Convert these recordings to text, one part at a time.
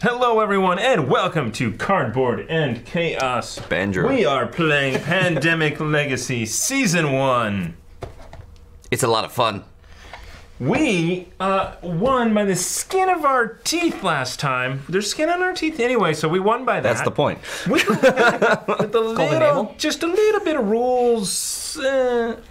Hello everyone and welcome to Cardboard and Chaos. Banjo. We are playing Pandemic Legacy Season 1. It's a lot of fun. We won by the skin of our teeth last time. There's skin on our teeth anyway, so we won by that. That's the point. Just a little bit of rules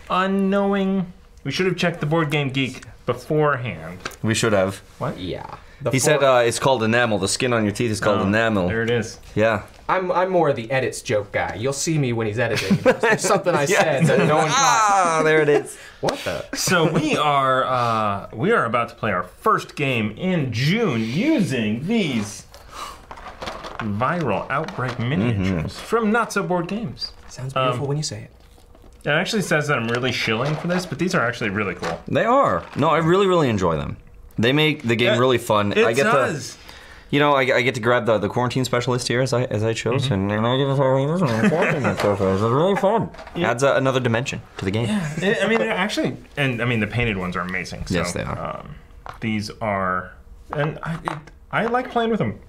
unknowing. We should have checked the Board Game Geek beforehand. We should have. What? Yeah. He said it's called enamel. The skin on your teeth is called enamel. There it is. Yeah. I'm more the edits joke guy. You'll see me when he's editing. There's something I said that no one caught. Ah, there it is. What the? So we are about to play our first game in June using these Viral Outbreak Miniatures from Not So Bored Games. Sounds beautiful when you say it. It actually says that I'm really shilling for this, but these are actually really cool. They are. No, I really enjoy them. They make the game really fun. I get to grab the quarantine specialist here as I chose, and I get to the quarantine specialist. It's really fun. Yeah. Adds another dimension to the game. Yeah, I mean, actually, and I mean the painted ones are amazing. So, yes, they are. These are, and I like playing with them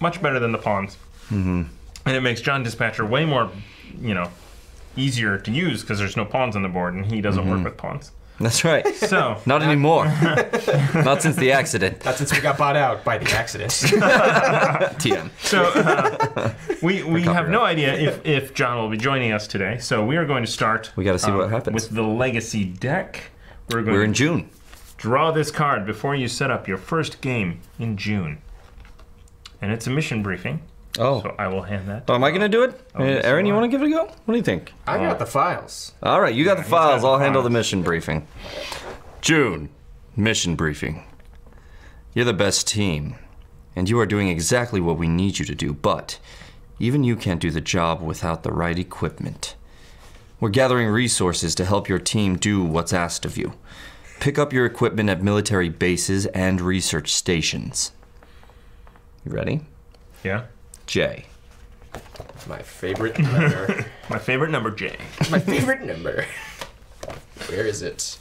much better than the pawns, and it makes John Dispatcher way more, easier to use because there's no pawns on the board, and he doesn't work with pawns. That's right. So not anymore. Not since the accident. Not since we got bought out by the accident. TM. So we have no idea if John will be joining us today. So we are going to start. We got to see what happens with the Legacy deck. We're in June. Draw this card before you set up your first game in June. And it's a mission briefing. Oh. So I will hand that. Oh, am I going to do it? Aaron, you want to give it a go? What do you think? I got the files. All right, you got the files. I'll handle the mission briefing. June, mission briefing. You're the best team, and you are doing exactly what we need you to do, but even you can't do the job without the right equipment. We're gathering resources to help your team do what's asked of you. Pick up your equipment at military bases and research stations. You ready? Yeah. J. My favorite number. My favorite number, J. My favorite number. Where is it?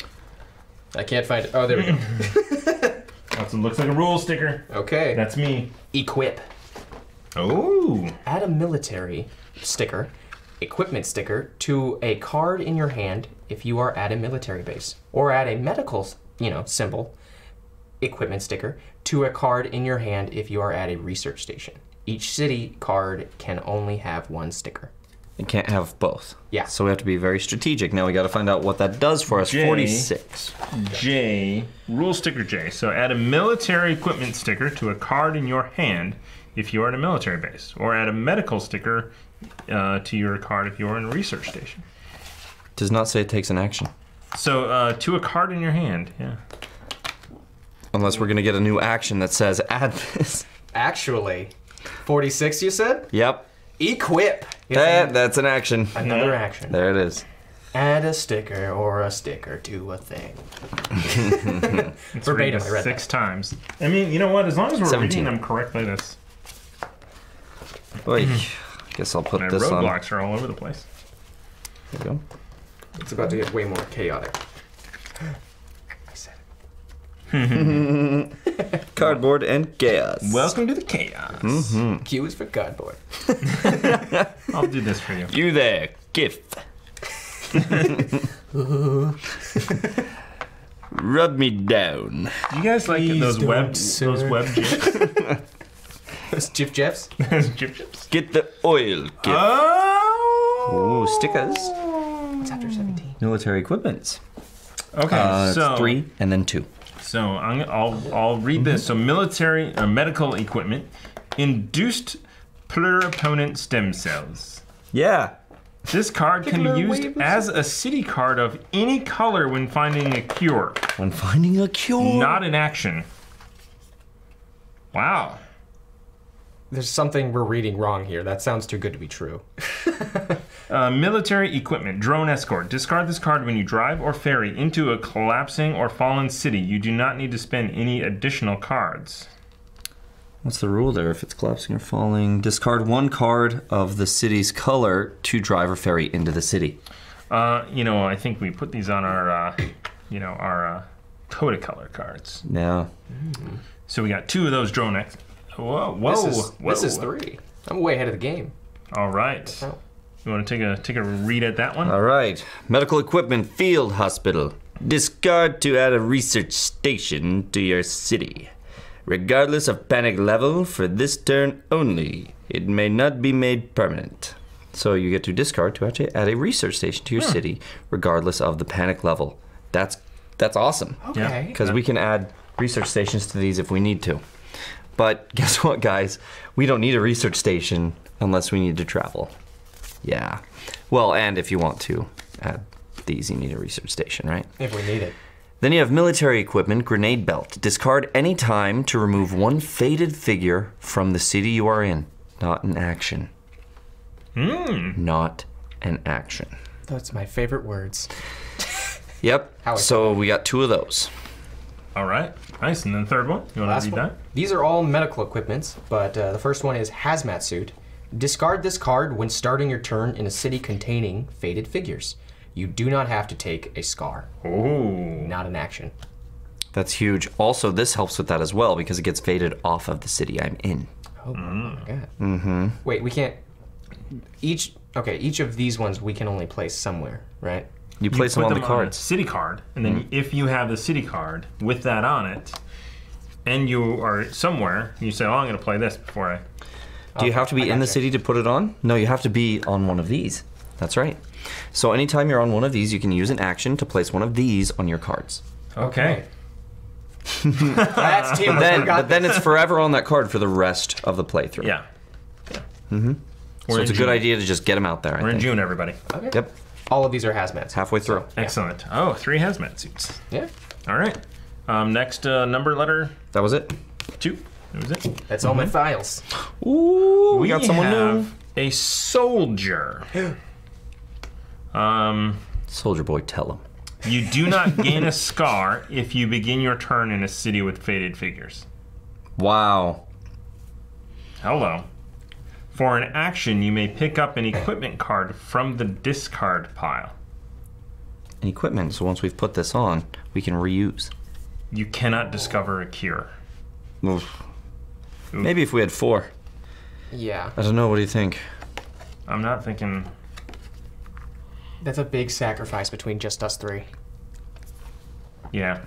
I can't find it. Oh, there we go. That looks like a rule sticker. Okay. That's me. Equip. Oh. Add a military sticker, equipment sticker, to a card in your hand if you are at a military base. Or add a medical, symbol, equipment sticker, to a card in your hand if you are at a research station. Each city card can only have one sticker. It can't have both. Yeah. So we have to be very strategic. Now we got to find out what that does for us. J, 46. J, rule sticker J. So add a military equipment sticker to a card in your hand if you are at a military base, or add a medical sticker to your card if you are in a research station. Does not say it takes an action. So to a card in your hand, yeah. Unless we're going to get a new action that says add this. Actually. 46, you said? Yep. Equip. That's an action. Another action. There it is. Add a sticker or a sticker to a thing. Verbatim, I read six times. I mean, you know what? As long as we're 17. Reading them correctly, that's... Boy, I guess I'll put this on. My roadblocks are all over the place. There we go. It's about to get way more chaotic. I said it. Cardboard and Chaos. Welcome to the chaos. Q is for cardboard. I'll do this for you. You there, gift. Rub me down. You guys like those web gifs? Those gif jeffs? Those gif jeffs? Get the oil gift. Oh! Ooh, stickers. It's after 17. Military equipments. Okay, so... 3 and then 2. So I'll read this. So military or medical equipment, induced pluripotent stem cells. Yeah. This card can be used as a city card of any color when finding a cure. When finding a cure. Not an action. Wow. There's something we're reading wrong here. That sounds too good to be true. Military equipment, drone escort. Discard this card when you drive or ferry into a collapsing or fallen city. You do not need to spend any additional cards. What's the rule there? If it's collapsing or falling, discard one card of the city's color to drive or ferry into the city. I think we put these on our, our Coda color cards. No. So we got 2 of those drone Whoa, whoa, this is three. I'm way ahead of the game. All right. You want to take a read at that one? All right. Medical equipment field hospital. Discard to add a research station to your city. Regardless of panic level, for this turn only, it may not be made permanent. So you get to discard to actually add a research station to your city, regardless of the panic level. That's awesome. Okay. Because we can add research stations to these if we need to. But guess what, guys? We don't need a research station unless we need to travel. Yeah. Well, and if you want to add these, you need a research station, right? If we need it. Then you have military equipment, grenade belt. Discard any time to remove one faded figure from the city you are in. Not an action. Mm. Not an action. That's my favorite words. Yep. So we got two of those. All right. Nice. And then the third one. You want to read that? These are all medical equipments, but the first one is hazmat suit. Discard this card when starting your turn in a city containing faded figures. You do not have to take a scar. Ooh. Not an action. That's huge. Also, this helps with that as well because it gets faded off of the city I'm in. Oh, my God. Mm-hmm. Wait, we can't... Each of these ones we can only place somewhere, right? You place them on the card. City card, and then if you have the city card with that on it, and you are somewhere, you say, oh, I'm going to play this before I... Do you have to be in the city to put it on? No, you have to be on one of these. That's right. So anytime you're on one of these, you can use an action to place one of these on your cards. Okay. That's teamwork. But then it's forever on that card for the rest of the playthrough. Yeah. Mm-hmm. So it's a good idea to just get them out there, I think. We're in June, everybody. Okay. Yep. All of these are hazmats. Halfway through. So, excellent. Yeah. Oh, three hazmat suits. Yeah. All right. Next number, letter. That was it. 2. That was it. That's all my files. Ooh, we got someone new. A soldier. Soldier boy, tell him. You do not gain a scar if you begin your turn in a city with faded figures. Wow. Hello. For an action, you may pick up an equipment card from the discard pile. An equipment, so once we've put this on, we can reuse. You cannot discover a cure. Oof. Oof. Maybe if we had 4. Yeah. I don't know, what do you think? I'm not thinking... That's a big sacrifice between just us 3. Yeah.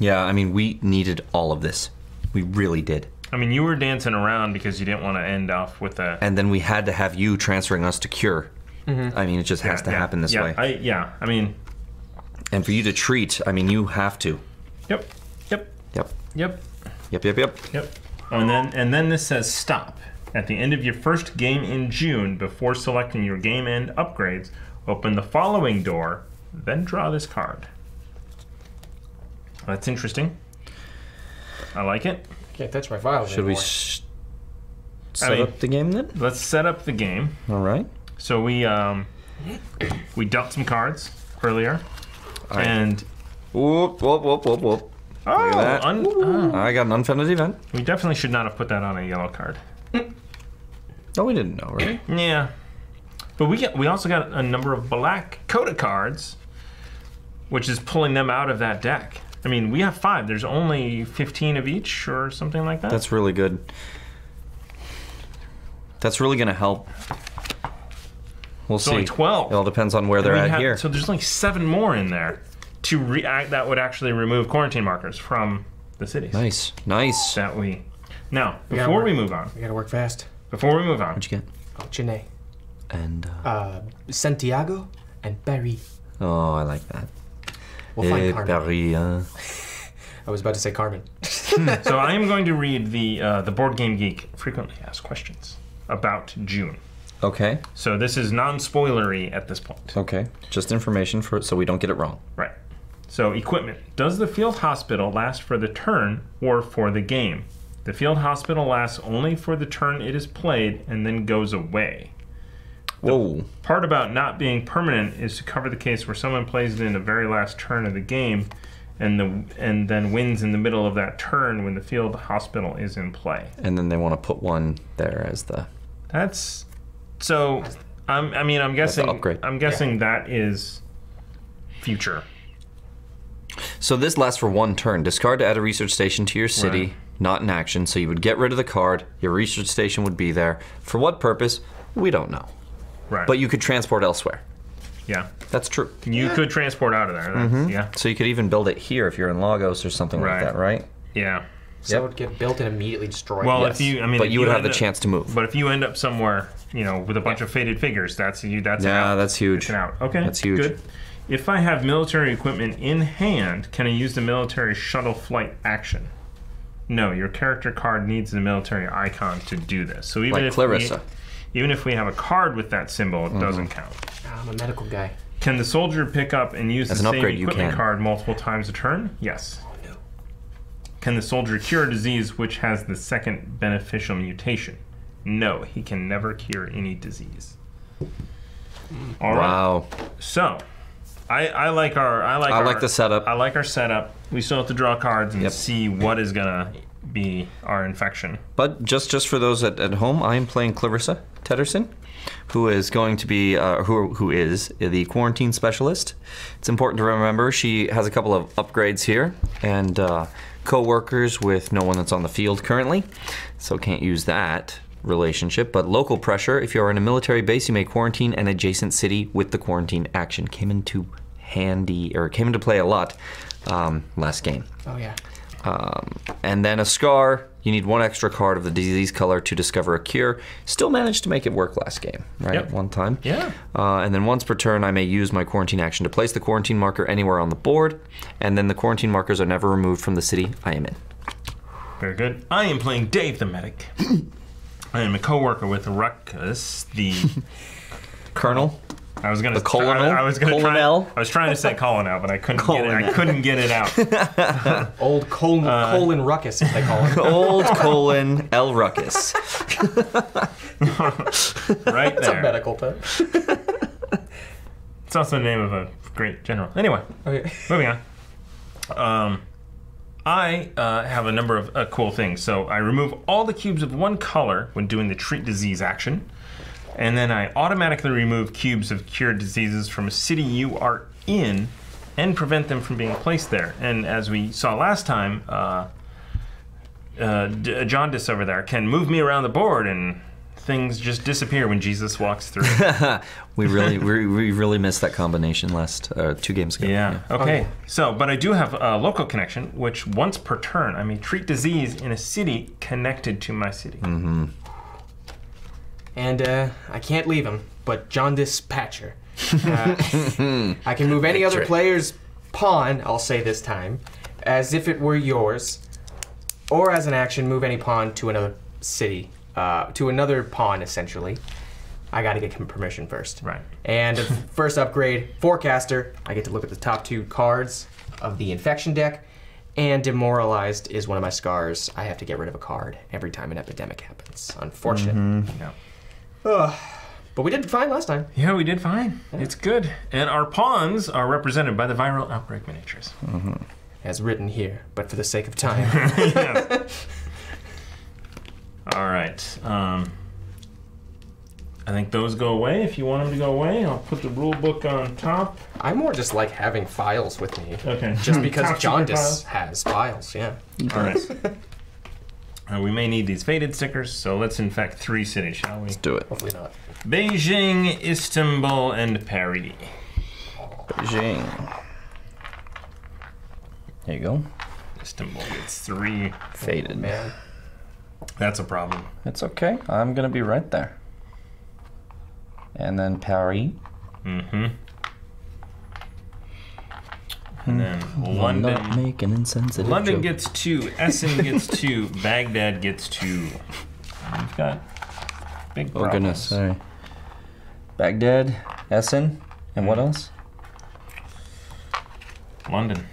Yeah, I mean, we needed all of this. We really did. I mean, you were dancing around because you didn't want to end off with a... And then we had to have you transferring us to cure. Mm-hmm. I mean, it just has to happen this way. I mean... And for you to treat, I mean, you have to. Yep. Yep. Yep. Yep. Yep, yep, yep. Yep. Oh, and then this says stop. At the end of your first game in June, before selecting your game end upgrades, open the following door, then draw this card. That's interesting. I like it. Can't touch my files anymore. Should we set up the game then? Let's set up the game. All right. So we dealt some cards earlier, and whoop whoop whoop whoop whoop. Oh, look at that. I got an unfounded event. We definitely should not have put that on a yellow card. Oh, we didn't know, right? Yeah. But we also got a number of black Coda cards, which is pulling them out of that deck. I mean, we have 5. There's only 15 of each or something like that. That's really good. That's really going to help. We'll see. Only 12. It all depends on where they're at here. So there's like 7 more in there to react that would actually remove quarantine markers from the cities. Nice. Nice. That we... Now, before we move on... We got to work fast. Before we move on... What'd you get? Oh, Chennai. And Santiago and Paris. Oh, I like that. We'll find Carmen. I was about to say Carmen. So I am going to read the Board Game Geek frequently asked questions about June. Okay. So this is non-spoilery at this point. Okay. Just information for so we don't get it wrong. Right. So equipment. Does the field hospital last for the turn or for the game? The field hospital lasts only for the turn it is played and then goes away. The part about not being permanent is to cover the case where someone plays it in the very last turn of the game and then wins in the middle of that turn when the field hospital is in play. And then they want to put one there as the... That's... So, I'm guessing that is future. So this lasts for 1 turn. Discard to add a research station to your city. not in action. So you would get rid of the card, your research station would be there. For what purpose? We don't know. Right. But you could transport elsewhere. Yeah. That's true. You could transport out of there. Mm-hmm. Yeah. So you could even build it here if you're in Lagos or something like that, right? Yeah. So it would get built and immediately destroyed. Well, if you, I mean, but you would have the chance to move. But if you end up somewhere, you know, with a bunch of faded figures, that's an out. That's huge. That's an out. Okay. That's huge. Good. If I have military equipment in hand, can I use the military shuttle flight action? No, your character card needs the military icon to do this. So even like if Clarissa. Even if we have a card with that symbol, it doesn't count. I'm a medical guy. Can the soldier pick up and use the same equipment card multiple times a turn? Yes. Oh, no. Can the soldier cure a disease which has the second beneficial mutation? No, he can never cure any disease. All right. So, I like our I like the setup. I like our setup. We still have to draw cards and see what is gonna be our infection. But just for those at home, I am playing Clarissa Tetterson, who is going to be who is the quarantine specialist. It's important to remember she has a couple of upgrades here and co-workers with no one that's on the field currently, so can't use that relationship. But local pressure: if you are in a military base, you may quarantine an adjacent city with the quarantine action. Came into handy, or came into play a lot last game. Oh yeah. And then a scar. You need one extra card of the disease color to discover a cure. Still managed to make it work last game, right? Yep. One time. Yeah. And then once per turn, I may use my quarantine action to place the quarantine marker anywhere on the board, and then the quarantine markers are never removed from the city I am in. Very good. I am playing Dave the Medic. I am a co-worker with Ruckus, the... Colonel? I was gonna. The colonel. I was gonna try. I was trying to say colon out, but I couldn't. I couldn't get it out. Old colon. Colon Ruckus, if they call it. Old colon L Ruckus. Right there. That's a medical term. It's also the name of a great general. Anyway. Okay. Moving on. I have a number of cool things. So I remove all the cubes of one color when doing the treat disease action. And then I automatically remove cubes of cured diseases from a city you are in and prevent them from being placed there. And as we saw last time, John Dis over there can move me around the board and things just disappear when Jesus walks through. we really missed that combination last 2 games ago. Yeah, okay. So, but I do have a local connection, which once per turn, I may treat disease in a city connected to my city. Mm-hmm. And I can't leave him, but John Dispatcher. I can move any other player's pawn, I'll say this time, as if it were yours, or as an action, move any pawn to another city, to another pawn, essentially. I gotta get him permission first. Right. And first upgrade, Forecaster. I get to look at the top 2 cards of the infection deck, and Demoralized is one of my scars. I have to get rid of a card every time an epidemic happens. Unfortunate. Mm-hmm. Yeah. Ugh. But we did fine last time. Yeah, we did fine. Yeah. It's good. And our pawns are represented by the Viral Outbreak Miniatures. Mm-hmm. As written here, but for the sake of time. All right. I think those go away. If you want them to go away, I'll put the rule book on top. I more just like having files with me. Okay. Just because Jaundice has files, yeah. All right. We may need these faded stickers, so let's infect 3 cities, shall we? Let's do it. Hopefully not. Beijing, Istanbul, and Paris. Beijing. There you go. Istanbul gets 3. Faded. Oh, man. That's a problem. It's okay. I'm going to be right there. And then Paris. Mm-hmm. And then London. I'm not making insensitive London joke. Gets 2, Essen gets 2, Baghdad gets 2. We've got big problems. Oh goodness, sorry. Baghdad, Essen, and what else? London.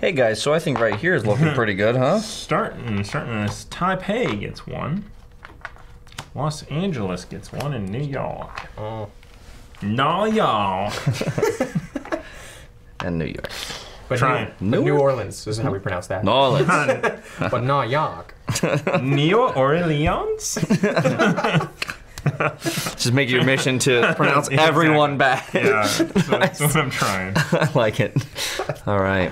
Hey guys, so I think right here is looking pretty good, huh? Starting this. Taipei gets 1. Los Angeles gets 1, and New York. Oh. Nah, y'all. And New York. But New Orleans isn't how we pronounce that. New Orleans. But New York. New Orleans? Just make your mission to pronounce everyone bad. Yeah, that's what I'm trying. I like it. All right.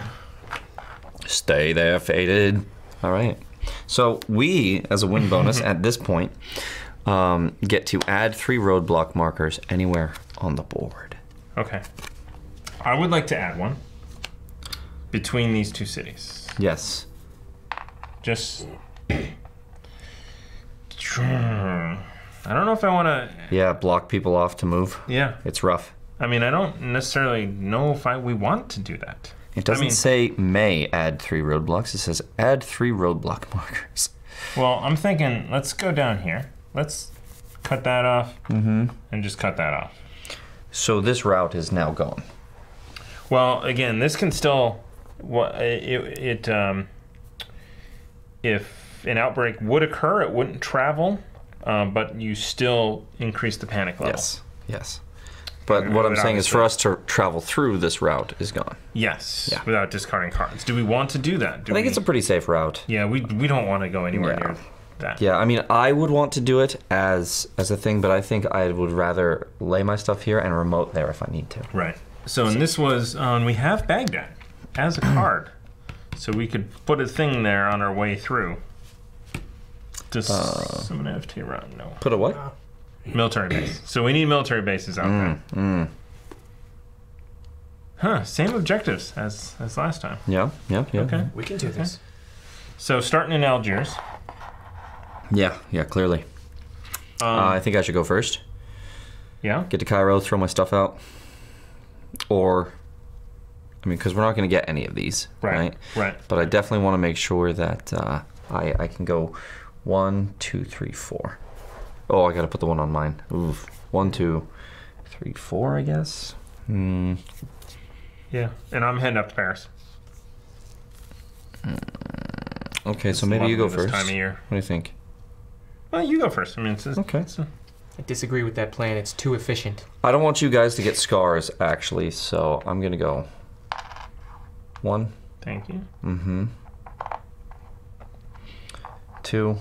Stay there, faded. All right. So we, as a win bonus at this point, get to add 3 roadblock markers anywhere on the board. Okay. I would like to add one between these 2 cities. Yes. Just... I don't know if I want to... Yeah, block people off to move. Yeah. It's rough. I mean, I don't necessarily know if we want to do that. It doesn't say may add 3 roadblocks. It says add 3 roadblock markers. Well, I'm thinking, let's go down here. Let's cut that off and just cut that off. So this route is now gone. Well, again, this can still... if an outbreak would occur, it wouldn't travel, but you still increase the panic level. Yes, yes. But what I'm saying is for us to travel through this route is gone. Yes, yeah. Without discarding cards. Do we want to do that? I think it's a pretty safe route. Yeah, we don't want to go anywhere near that. Yeah, I mean, I would want to do it as a thing, but I think I would rather lay my stuff here and remote there if I need to. Right. So, and this was, we have Baghdad as a card. So we could put a thing there on our way through. Just summon an FT round, no. Put a what? Military base. So we need military bases out there. Huh, same objectives as last time. Yeah, yeah, yeah. Okay. We can do this. So starting in Algiers. Yeah, yeah, clearly. I think I should go first. Yeah? Get to Cairo, throw my stuff out. Or, I mean, because we're not going to get any of these. Right, right. But I definitely want to make sure that I can go 1, 2, 3, 4. Oh, I gotta put the one on mine. Oof. 1, 2, 3, 4, I guess. Yeah, and I'm heading up to Paris. Okay, so maybe you go first. Time of year. What do you think? Well, you go first. I mean, it's okay. I disagree with that plan. It's too efficient. I don't want you guys to get scars, actually, so I'm gonna go 1. Thank you. 2,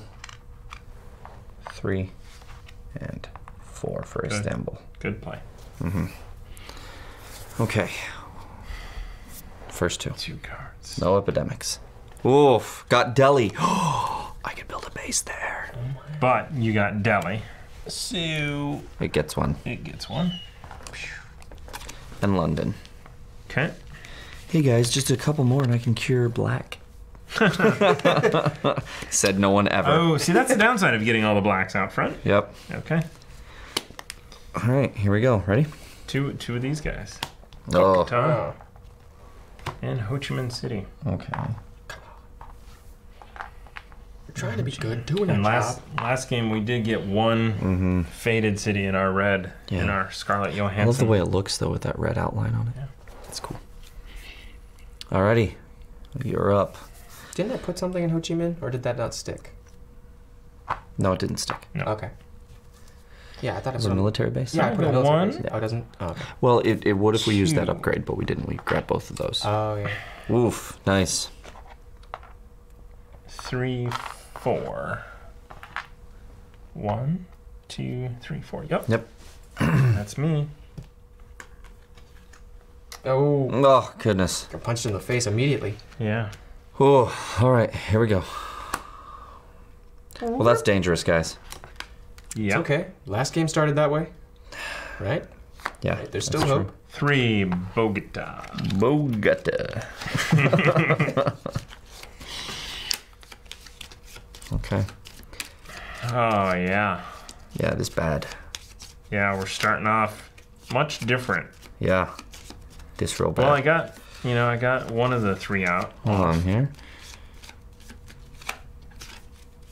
3, and 4 for Istanbul. Good play. Okay. First 2. 2 cards. No epidemics. Oof. Got Delhi. I could build a base there. Oh, but you got Delhi. So... It gets 1. It gets 1. And London. Okay. Hey guys, just a couple more and I can cure black. Said no one ever. Oh, see, that's the downside of getting all the blacks out front. Yep. Okay. All right, here we go. Ready? Two of these guys. Bogota and Ho Chi Minh City. Okay. We're trying to be good, doing our job. Last game we did get 1 faded city in our red, in our Scarlett Johansson. I love the way it looks though with that red outline on it. Yeah, that's cool. Alrighty, you're up. Didn't I put something in Ho Chi Minh, or did that not stick? No, it didn't stick. No. Okay. Yeah, I thought it was a military base. Yeah, I put a military base. Oh, it doesn't? Oh, okay. Well, it would if we used that upgrade, but we didn't. We grabbed both of those. Oh, yeah. Oof, nice. 3, 4. 1, 2, 3, 4. Yep. Yep. That's me. Oh. Oh, goodness. Got punched in the face immediately. Yeah. Oh, all right, here we go. Well, that's dangerous, guys. Yeah. It's okay. Last game started that way, right? Yeah. Right, there's still hope. True. 3, Bogota. Bogota. Okay. Oh, yeah. Yeah, it is bad. Yeah, we're starting off much different. Yeah. This real bad. Well, I got... You know, I got 1 of the 3 out. Hold on here.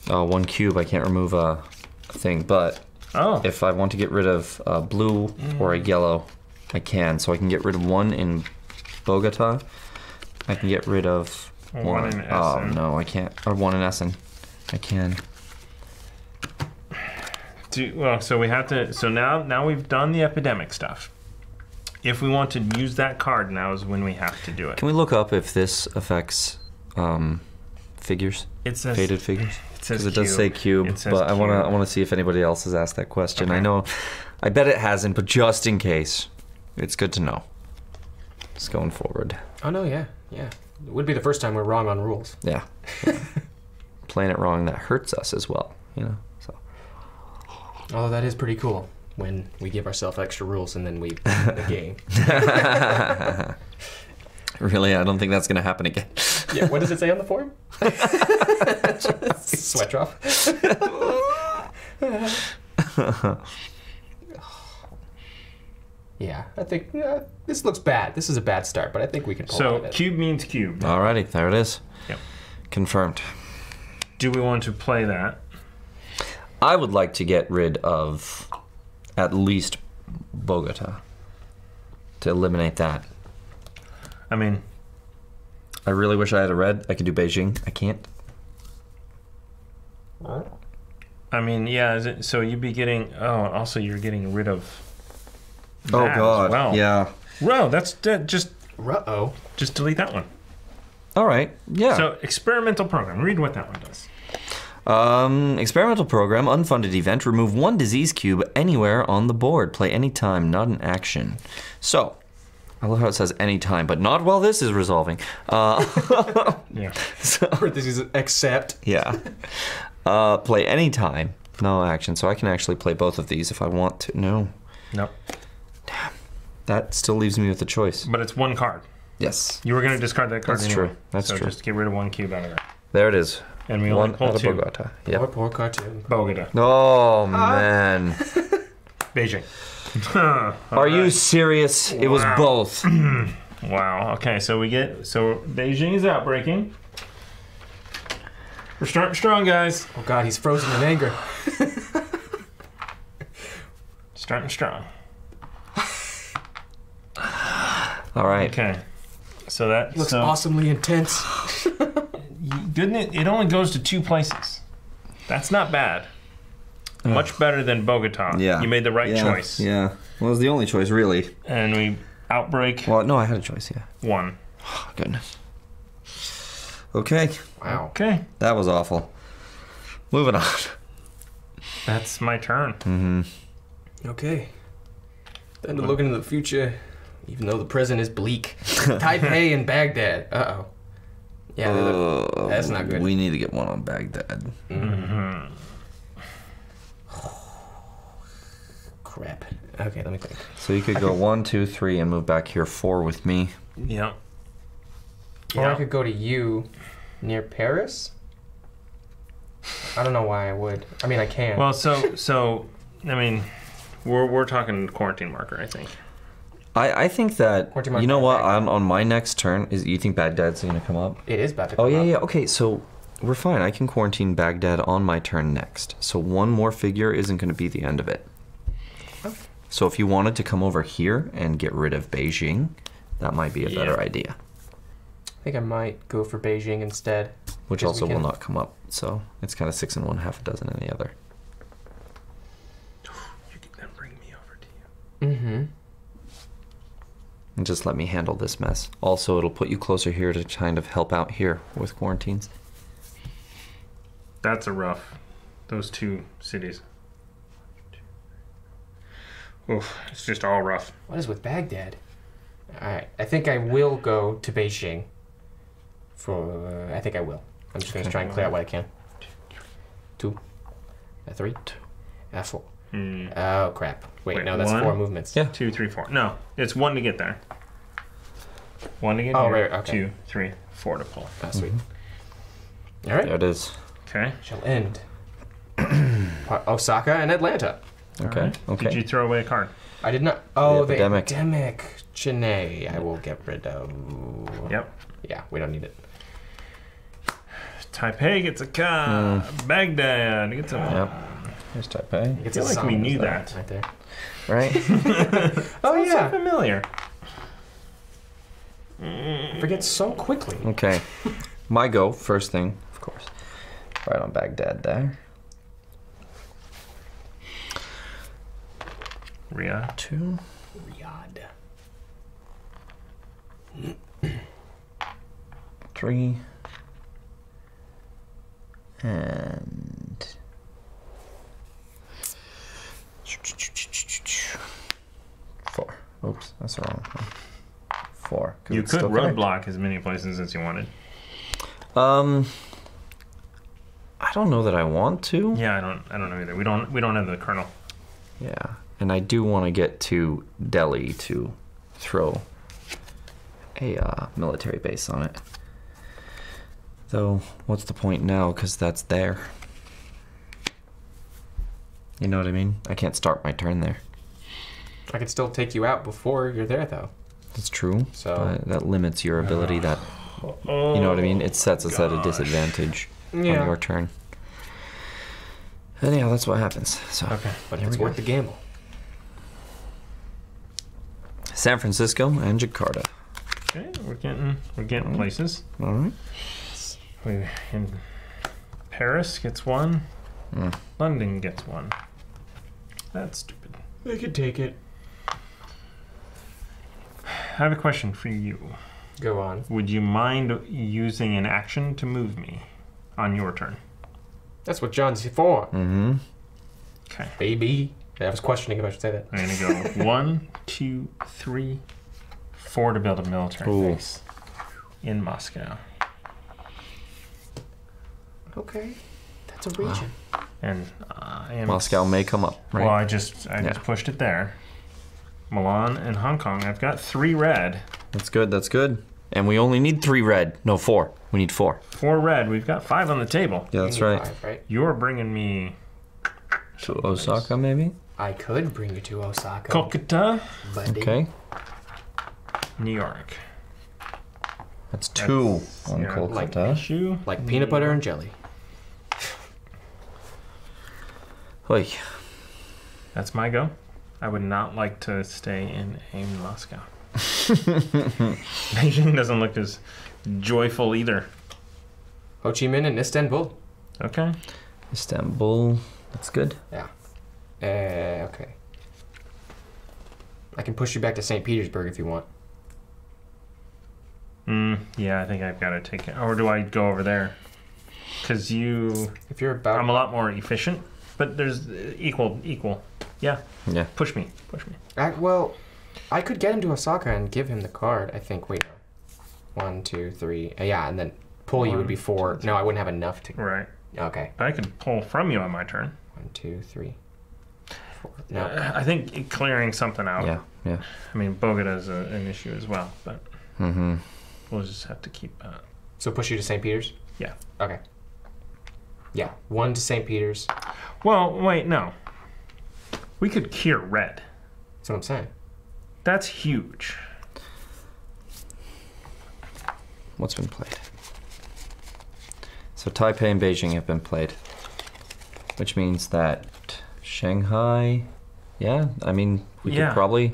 Oh, 1 cube. I can't remove a thing, but if I want to get rid of a blue or a yellow, I can. So I can get rid of 1 in Bogota. I can get rid of 1 in Essen. Oh, no, I can't. Or 1 in Essen. I can. Well, so we have to... So now we've done the epidemic stuff. If we want to use that card, now is when we have to do it. Can we look up if this affects figures? It says faded figures. It says cube. It does say cube, but cube. I wanna see if anybody else has asked that question. Okay. I bet it hasn't, but just in case, it's good to know. Just going forward. Oh no, yeah, yeah. It would be the first time we're wrong on rules. Yeah. playing it wrong, that hurts us as well, you know. So. Oh, that is pretty cool when we give ourselves extra rules and then we win the game. Really, I don't think that's going to happen again. Yeah, what does it say on the form? Sweat drop. Yeah, I think this looks bad. This is a bad start, but I think we can pull it out. So cube means cube. Alrighty, there it is. Yep. Confirmed. Do we want to play that? I would like to get rid of at least Bogota to eliminate that. I mean, I really wish I had a red. I could do Beijing. I can't. I mean, yeah. Is it, so you'd be getting. Oh, also you're getting rid of. That as well. Yeah. Row. That's just. Uh-oh. Just delete that one. All right. Yeah. So experimental program. Read what that one does. Experimental program, unfunded event. Remove one disease cube anywhere on the board. Play any time, not an action. So. I love how it says any time, but not while this is resolving. Yeah. So, this is except. Yeah. Play any time, no action. So I can actually play both of these if I want to. No. Nope. Damn. That still leaves me with a choice. But it's one card. Yes. You were going to discard that card. That's anyway. True. That's so true. So just get rid of one cube out of there. There it is. And we only pull two. Bogota. Yep. Bogota. Oh man. Beijing. Are you serious? It was both. Wow. Okay, so we get Beijing is outbreaking. We're starting strong, guys. Oh God, he's frozen in anger. Starting strong. All right. Okay. So that looks awesomely intense. Didn't it? It only goes to two places. That's not bad. Much better than Bogota. Yeah. You made the right choice. Yeah. Well, it was the only choice, really. And we outbreak. Well, no, I had a choice, yeah. One. Oh, goodness. Okay. Wow. Okay. That was awful. Moving on. That's my turn. Mm-hmm. Okay. Then to look into the future, even though the present is bleak. Taipei and Baghdad. Uh-oh. Yeah, that's not good. We need to get one on Baghdad. Mm-hmm. Crap. Okay, let me think. So you could go 1, 2, 3, and move back here 4 with me. Yeah. Or I could go to you near Paris. I don't know why I would. I mean, I can. Well, so I mean, we're talking quarantine marker, I think. I think that you know what on my next turn is. You think Baghdad's gonna come up? It is about to. Come up. Yeah. Okay, so. We're fine. I can quarantine Baghdad on my turn next. So one more figure isn't going to be the end of it. Okay. So if you wanted to come over here and get rid of Beijing, that might be a better idea. I think I might go for Beijing instead. Which also will not come up. So it's kind of 6 in 1, half a dozen in the other. You can then bring me over to you. Mm-hmm. And just let me handle this mess. Also, it'll put you closer here to kind of help out here with quarantines. That's a rough, those two cities. Oof, it's just all rough. What is with Baghdad? All right, I think I will go to Beijing for, I think I will. I'm just gonna try and clear out what I can. 2, 3, 4. Mm. Oh crap, wait, no, that's 4 movements. Yeah, 2, 3, 4, no, it's 1 to get there. 1 to get here, right, 2, 3, 4 to pull. Oh, sweet. Mm-hmm. All right. There it is. Okay. Shall end. Osaka and Atlanta. Okay. Right. Okay. Did you throw away a card? I did not. Oh, the epidemic. Chennai, I will get rid of. Yep. Yeah, we don't need it. Taipei gets a card. Baghdad gets a. Yep. There's Taipei. I feel like we knew that right there. Right. Oh yeah. So familiar. I forget so quickly. Okay. My go first thing, of course. Right on Baghdad there. Riyadh. 2. Riyadh. 3. And... four. Oops, that's the wrong one. 4. You could roadblock as many places as you wanted. I don't know that I want to. Yeah, I don't know either. We don't have the kernel. Yeah, and I do want to get to Delhi to throw a military base on it. Though, what's the point now? Because that's there. You know what I mean? I can't start my turn there. I can still take you out before you're there, though. That's true. So but that limits your ability. That you know what I mean? It sets us at a disadvantage on your turn. Anyhow, that's what happens. So okay, but it's worth the gamble. San Francisco and Jakarta. Okay, we're getting places. All right. And Paris gets one. Mm. London gets one. That's stupid. They could take it. I have a question for you. Go on. Would you mind using an action to move me on your turn? That's what John's for. Mm-hmm. Okay. Baby. I was questioning if I should say that. I'm going to go 1, 2, 3, 4 to build a military base in Moscow. Okay. That's a region. Wow. And I am Moscow may come up, right? Well, I just pushed it there. Milan and Hong Kong. I've got 3 red. That's good. That's good. And we only need 3 red. No, 4. We need 4. 4 red. We've got 5 on the table. Yeah, that's right. 5, right. You're bringing me to Osaka, maybe? I could bring you to Osaka. Kolkata. Buddy. Okay. New York. That's 2 on Kolkata. Like peanut butter and jelly. Oy. That's my go. I would not like to stay in Moscow. Beijing doesn't look as joyful either. Ho Chi Minh and Istanbul. Okay. Istanbul. That's good. Yeah. Okay. I can push you back to St. Petersburg if you want. Yeah, I think I've got to take it. Or do I go over there? Because if you're about... I'm a lot more efficient, but there's equal. Yeah. Yeah. Push me. Well, I could get him to Osaka and give him the card. I think. Wait. 1, 2, 3. Yeah, and then pull you would be 4. No, I wouldn't have enough to. Right. Okay. I could pull from you on my turn. 1, 2, 3, 4. No. I think clearing something out. Yeah. Yeah. I mean, Bogota is an issue as well, but we'll just have to keep. So push you to St. Peter's. Yeah. Okay. Yeah. 1 to St. Peter's. Well, wait, no. We could cure red. That's what I'm saying. That's huge. What's been played? So Taipei and Beijing have been played, which means that Shanghai. Yeah, I mean we could probably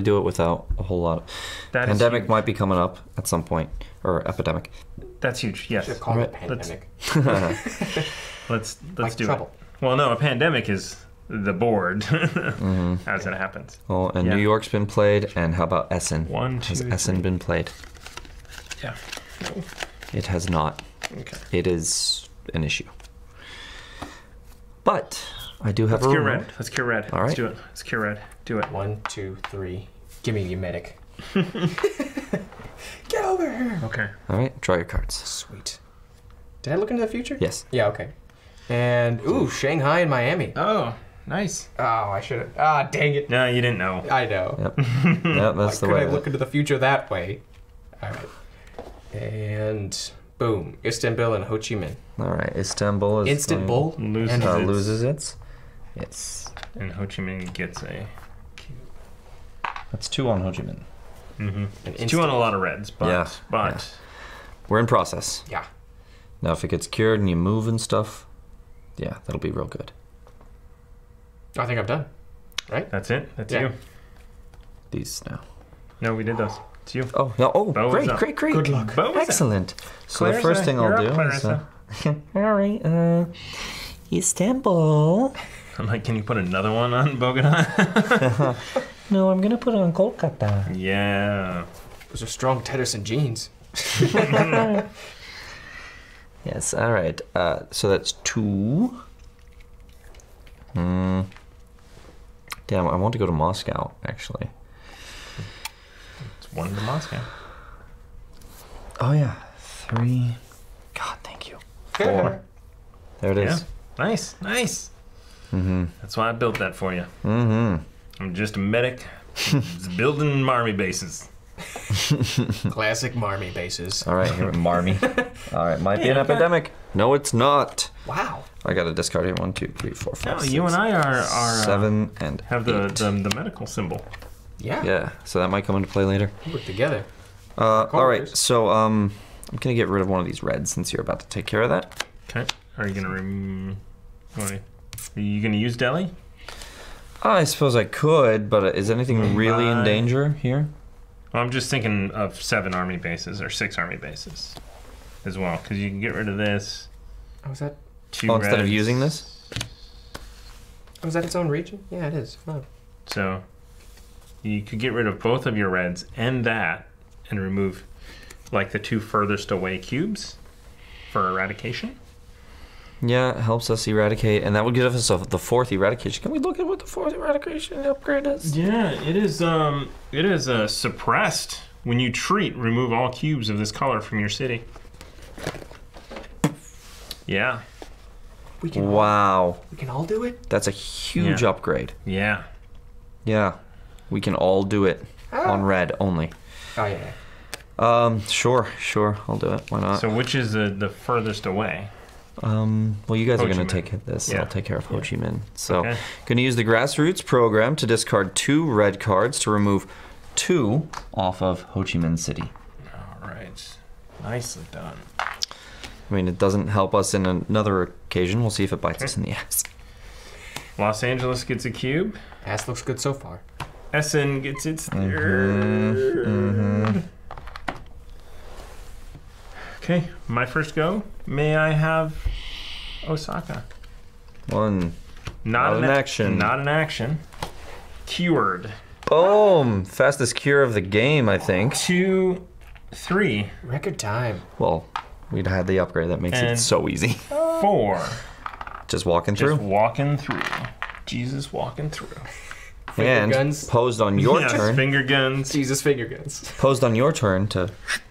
do it without a whole lot. Pandemic might be coming up at some point, or epidemic. That's huge. Yes. Should call it pandemic. Let's like do trouble. It. Well, no, a pandemic is the board as it happens. Well, and New York's been played, and how about Essen? 1, 2, has Essen been played? Yeah. No. It has not. Okay. It is an issue. But I do have a red. Let's cure red. All right. Let's do it. Let's cure red. Do it. 1, 2, 3. Give me your medic. Get over here. Okay. All right. Draw your cards. Sweet. Did I look into the future? Yes. Yeah. Okay. And ooh, Shanghai and Miami. Oh, nice. Oh, I should have. Ah, dang it. No, you didn't know. I know. Yep. Yep, that's the way. Could I look into the future that way? All right. And boom, Istanbul and Ho Chi Minh. All right, Istanbul is Istanbul loses its. And Ho Chi Minh gets a cube. That's 2 on Ho Chi Minh. It's 2 on a lot of reds, but we're in process. Yeah. Now, if it gets cured and you move and stuff, yeah, that'll be real good. I think I'm done. Right? That's it. That's you. These now. No, we did those. It's you. Oh, no. Oh, great. Good luck. Excellent. So Clarissa, the first thing I'll do is... all right. Istanbul. I'm like, can you put another one on Bogota? No, I'm going to put it on Kolkata. Yeah. Those are strong Tetterson jeans. Yes, all right. So that's 2. Damn, I want to go to Moscow, actually. It's 1 to Moscow. Oh, yeah. 3. God, thank you. 4. There it is. Nice, nice. Mm-hmm. That's why I built that for you. Mm-hmm. I'm just a medic, just building Marmy bases. Classic Marmy bases. All right, here, Marmy. All right, might be an epidemic. No, it's not. Wow. I got to discard here. 1, 2, 3, 4, 5. No, six, you and I are 7 and have the medical symbol. Yeah. Yeah. So that might come into play later. We work together. All right. So I'm gonna get rid of one of these reds since you're about to take care of that. Okay. Are you gonna Are you gonna use Delhi? I suppose I could, but is anything really in danger here? Well, I'm just thinking of 7 army bases or 6 army bases as well, because you can get rid of this. Oh, is that? 2 reds. Instead of using this? Oh, is that its own region? Yeah, it is. Oh. So you could get rid of both of your reds and that and remove like the 2 furthest away cubes for eradication. Yeah, it helps us eradicate, and that would give us the 4th eradication. Can we look at what the 4th eradication upgrade is? Yeah, it is suppressed when you treat. Remove all cubes of this color from your city. Yeah. We can we can all do it? That's a huge upgrade. Yeah. Yeah. We can all do it on red only. Oh yeah. Sure, I'll do it. Why not? So which is the furthest away? Well, you guys are going to take this. Yeah. I'll take care of Ho Chi Minh. So, going to use the Grassroots program to discard 2 red cards to remove 2 off of Ho Chi Minh City. All right. Nicely done. I mean, it doesn't help us in another occasion. We'll see if it bites us in the ass. Los Angeles gets a cube. Ass looks good so far. Essen gets its third. Okay, my first go. May I have Osaka? 1. Not an action. Not an action. Cured. Boom! Fastest cure of the game, I think. 2, 3. Record time. Well, we'd had the upgrade. That makes it so easy. 4. Just walking through? Just walking through. Jesus walking through. Finger guns. Posed on your turn. Finger guns. Jesus, finger guns. Posed on your turn to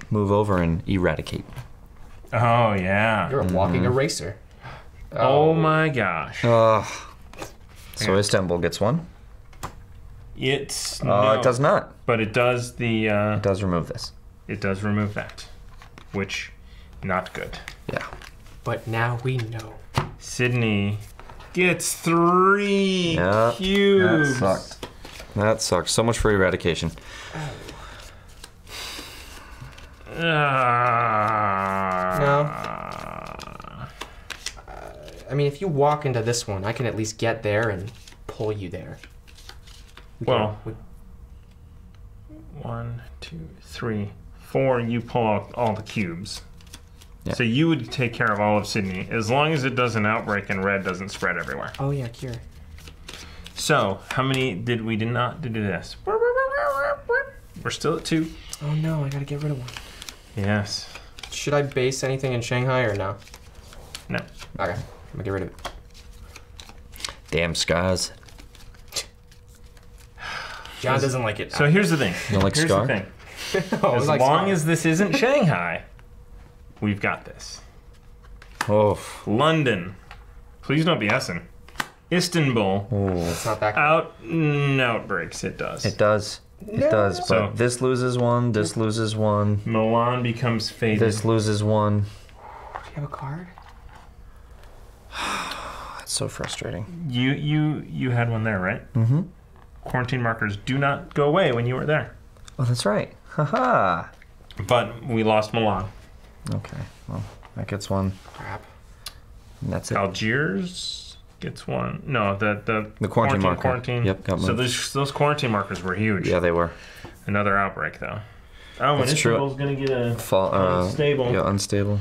move over and eradicate. Oh, yeah. You're a walking eraser. Oh, my gosh. So Istanbul gets 1. No, it does not. But it does the... it does remove this. It does remove that. Which, not good. Yeah. But now we know. Sydney gets 3 cubes. That sucked. That sucks. So much for eradication. No. I mean, if you walk into this one, I can at least get there and pull you there. We 1, 2, 3, 4, you pull out all the cubes. Yeah. So you would take care of all of Sydney, as long as it doesn't outbreak and red doesn't spread everywhere. Oh, yeah, cure. So, how many did we not do this? We're still at 2. Oh, no, I gotta get rid of 1. Yes. Should I base anything in Shanghai or no? No. Okay, I'm gonna get rid of it. Damn scars. John doesn't like it. So here's the thing. You don't like scar? Here's the thing. As long as this isn't Shanghai, we've got this. Oh. London. Please don't be Essen. Istanbul. That's not that good. Outbreaks, it does. It does. It does, but so, this loses 1, this loses 1. Milan becomes faded. This loses 1. Do you have a card? That's so frustrating. You had one there, right? Mm-hmm. Quarantine markers do not go away when you were there. Oh, that's right. Haha. But we lost Milan. Okay, well, that gets 1. Crap. And that's it. Algiers gets 1. No, the quarantine marker. Yep, got moved. So those quarantine markers were huge. Yeah, they were. Another outbreak, though. Oh, and Istanbul's going to get a unstable. Yeah, unstable.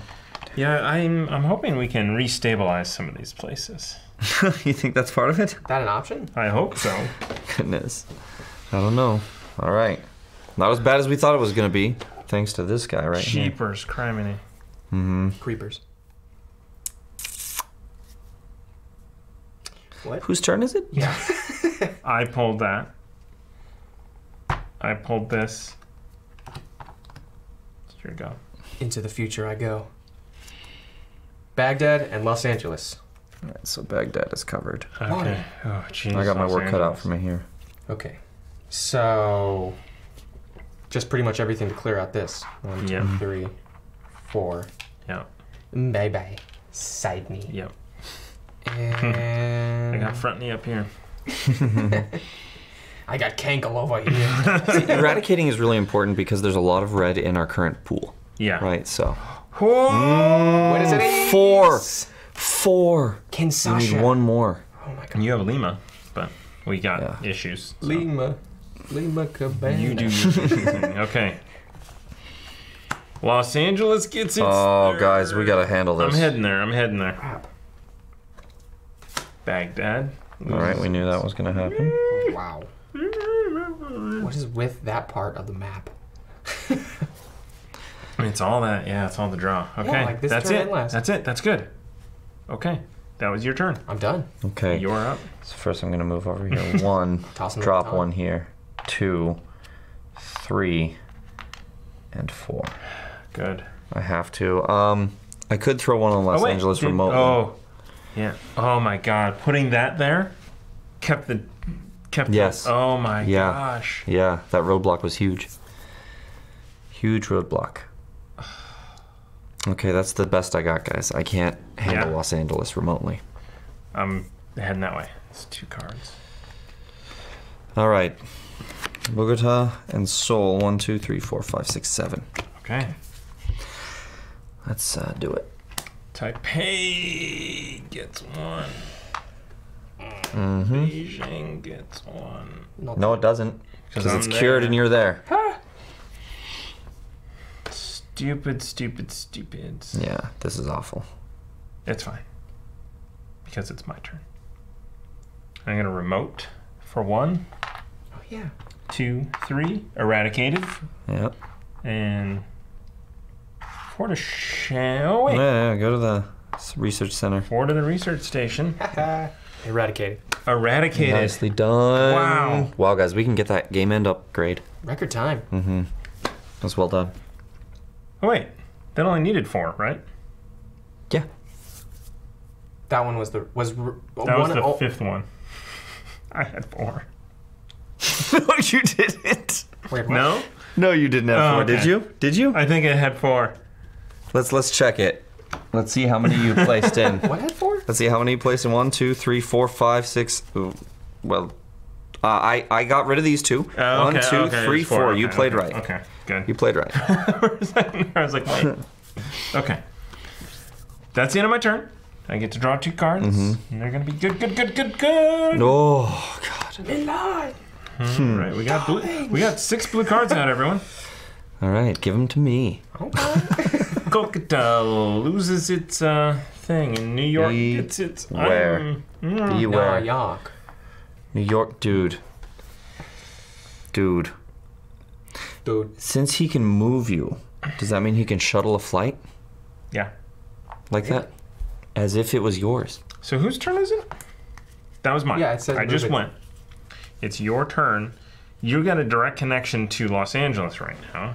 Yeah, I'm hoping we can restabilize some of these places. You think that's part of it? Is that an option? I hope so. Goodness. I don't know. All right. Not as bad as we thought it was going to be, thanks to this guy right here. Jeepers, criminy. Mm-hmm. Creepers. What? Whose turn is it? Yeah. I pulled that. I pulled this. Here we go. Into the future I go. Baghdad and Los Angeles. All right, so Baghdad is covered. Okay. Oh, geez. I got my work cut out for me here. Okay. So, just pretty much everything to clear out this. 1, 2, 3, 4. Yeah. Bye bye. Side knee. Yep. And I got front knee up here. I got Kankle over here. See, eradicating is really important because there's a lot of red in our current pool. Yeah. Right. So. What is it? 4. 4. Can Sasha? We need one more. Oh my God. You have Lima, but we got issues. So. Lima Cabana. You do. Okay. Los Angeles gets it. Oh, guys, we gotta handle this. I'm heading there. Crap. Baghdad. All right, we knew that was gonna happen. Wow. What is with that part of the map? It's all that. Yeah, it's all the draw. Okay, yeah, like this that's it. That's good. Okay, that was your turn. I'm done. Okay, you're up. So first, I'm gonna move over here. 1. Drop 1 here. 2, 3, and 4. Good. I have to. I could throw one on Los Angeles remotely. Oh, yeah. Oh my God, putting that there kept the Yes. Oh my gosh. Yeah, that roadblock was huge. Huge roadblock. Okay, that's the best I got, guys. I can't handle Los Angeles remotely. I'm heading that way. It's 2 cards. All right, Bogota and Seoul. 1, 2, 3, 4, 5, 6, 7. Okay. Let's do it. Taipei gets 1. Mm-hmm. Beijing gets 1. No, it doesn't. Because it's cured and you're there. Huh? Stupid, stupid, stupid. Yeah, this is awful. It's fine. Because it's my turn. I'm going to remote for 1. Oh, yeah. 2, 3. Eradicated. Yep. And... Fort of Shell. Yeah, go to the research center. Fort of the research station. Eradicated. Eradicated. Nicely done. Wow. Wow, guys, we can get that game end upgrade. Record time. Mm-hmm. That's well done. Oh, wait. That only needed 4, right? Yeah. That one was the... That was the 5th one. I had 4. No, you didn't. Wait, what? No? No, you didn't have 4, okay. Did you? Did you? I think I had 4. Let's check it. Let's see how many you placed in. What had 4? Let's see how many you placed in. 1, 2, 3, 4, 5, 6. Ooh, well, I got rid of these 2. Okay, 1, 2, 3, 4. Okay, you played right. Okay, good. You played right. I was like, wait. Okay. That's the end of my turn. I get to draw 2 cards. Mm-hmm. And they're gonna be good. Oh God. Milan. All right, we got 6 blue cards out, everyone. All right, give them to me. Okay. Kolkata loses its thing, and New York gets its. Where? Beware. New York, dude. Since he can move you, does that mean he can shuttle a flight? Yeah. Like that, as if it was yours. So whose turn is it? That was mine. Yeah, it says I just went. It's your turn. You got a direct connection to Los Angeles right now.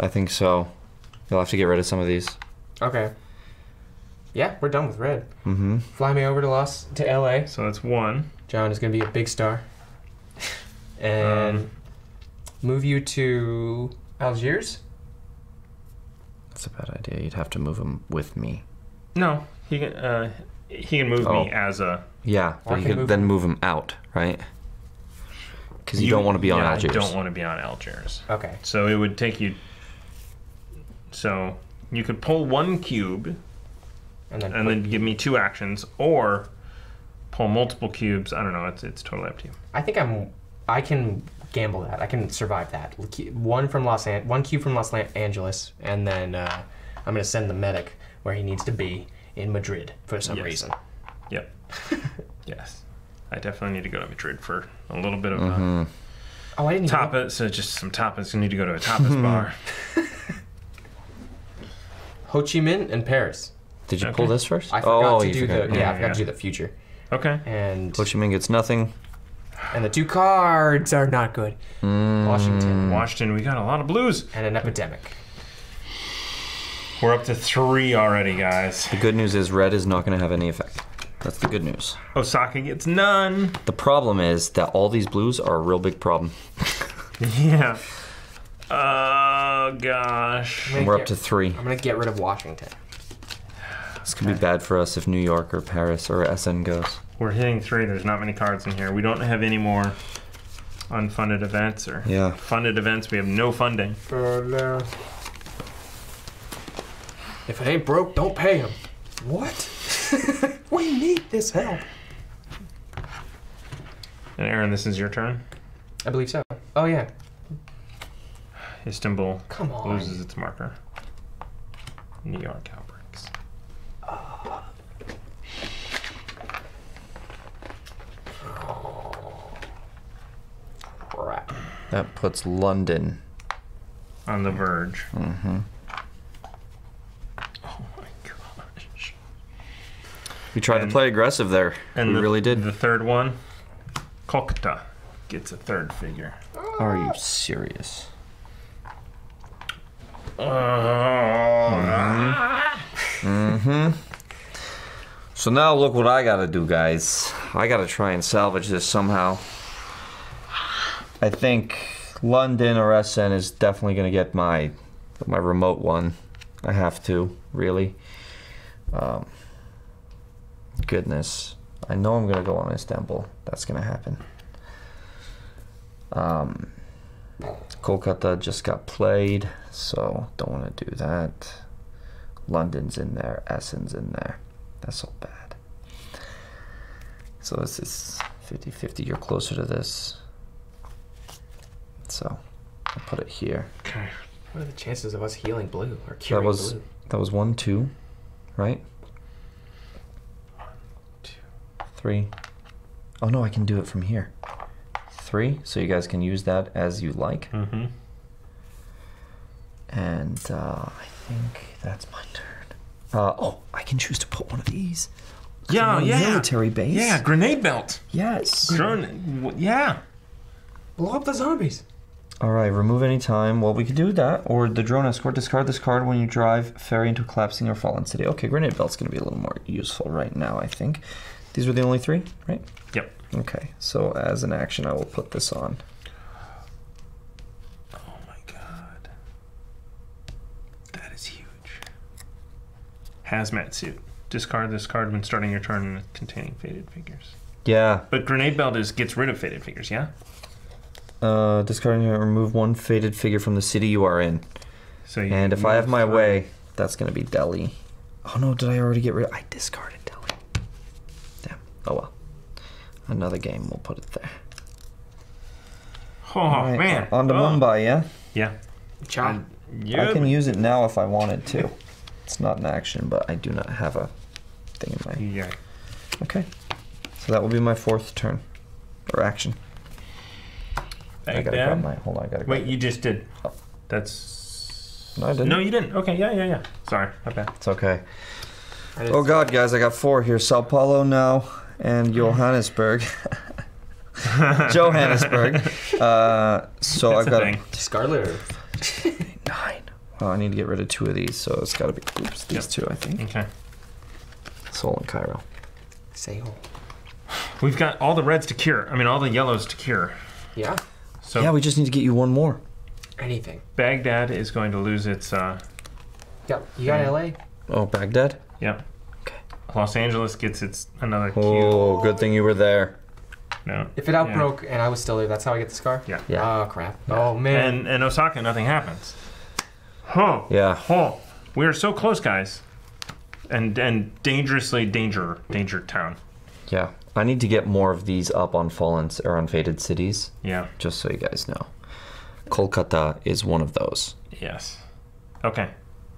I think so. You'll have to get rid of some of these. Okay. Yeah, we're done with red. Mm-hmm. Fly me over to L.A. So that's 1. John is going to be a big star. And move you to Algiers? That's a bad idea. You'd have to move him with me. No, he can move me as a... Yeah, but you could then move him out, right? Because you don't want to be on Algiers. I don't want to be on Algiers. Okay. So it would take you... So you could pull 1 cube and then give me 2 actions, or pull multiple cubes. I don't know. It's totally up to you. I think I can gamble that. I can survive that. 1 cube from Los Angeles, and then I'm going to send the medic where he needs to be in Madrid for some reason. Yep. Yes. I definitely need to go to Madrid for a little bit of tapas. So just some tapas. You need to go to a tapas bar. Ho Chi Minh and Paris. Did you pull this first? I forgot to do the to do the future. Okay. And Ho Chi Minh gets nothing. And the 2 cards are not good. Washington. We got a lot of blues. And an epidemic. We're up to 3 already, guys. The good news is red is not going to have any effect. That's the good news. Osaka gets none. The problem is that all these blues are a real big problem. Yeah. Oh, gosh. And we're up to 3. I'm going to get rid of Washington. This could be bad for us if New York or Paris or SN goes. We're hitting 3. There's not many cards in here. We don't have any more unfunded events or funded events. We have no funding. If it ain't broke, don't pay him. What? We need this help. And Aaron, this is your turn? I believe so. Oh, yeah. Istanbul loses its marker. New York outbreaks. Crap. That puts London on the verge. Mm-hmm. We tried to play aggressive there. And we really did. The third one, Kolkata gets a 3rd figure. Are you serious? So now look what I gotta do, guys. I gotta try and salvage this somehow. I think London or SN is definitely gonna get my remote one. I have to, really. Goodness, I know I'm gonna go on Istanbul. That's gonna happen. Kolkata just got played, so don't want to do that. London's in there, Essen's in there. That's so bad. So this is 50-50. You're closer to this, so I'll put it here. Okay. What are the chances of us healing blue or curing blue? That was 1, 2, right? 3. Oh no, I can do it from here. 3, so you guys can use that as you like. Mm-hmm. And I think that's my turn. Oh, I can choose to put one of these. Yeah, military base. Yeah, grenade belt. Yes. Yeah. Blow up the zombies. All right, remove any time. Well, we could do that. Or the drone escort. Discard this card when you drive ferry into a collapsing or fallen city. Okay, grenade belt's going to be a little more useful right now, I think. These were the only 3, right? Yep. Okay, so as an action, I will put this on. Oh my god. That is huge. Hazmat suit. Discard this card when starting your turn containing faded figures. Yeah. But grenade belt gets rid of faded figures, yeah? Discarding and remove 1 faded figure from the city you are in. So you and if I have my way, that's going to be Delhi. Oh no, did I already get rid of... I discarded Delhi. Oh well. Another game, we'll put it there. Oh right, man. On to Mumbai, yeah? Yeah. I can use it now if I wanted to. It's not an action, but I do not have a thing in my... Yeah. Okay. So that will be my 4th turn. Or action. I gotta grab my... Hold on, I gotta grab... Wait, you just did... Oh. That's... No, I didn't. No, you didn't. Okay, yeah. Sorry, my bad. It's okay. Oh god, guys, I got 4 here. Sao Paulo now and Johannesburg. Johannesburg. So I've got Scarlet. 9. Oh, I need to get rid of 2 of these, so it's got to be these 2, I think. Okay. Seoul and Cairo. Seoul. We've got all the reds to cure. I mean, all the yellows to cure. Yeah. So yeah, we just need to get you 1 more. Anything. Baghdad is going to lose its. Yep. You got LA. Oh, Baghdad. Yep. Okay. Los Angeles gets its another Q. Oh, good thing you were there. No. If it outbroke and I was still there, that's how I get the scar? Yeah. Oh, crap. Yeah. Oh, man. And Osaka, nothing happens. Huh. Yeah. Oh, we are so close, guys. And dangerously danger town. Yeah. I need to get more of these up on fallen or on faded cities. Yeah. Just so you guys know. Kolkata is one of those. Yes. Okay.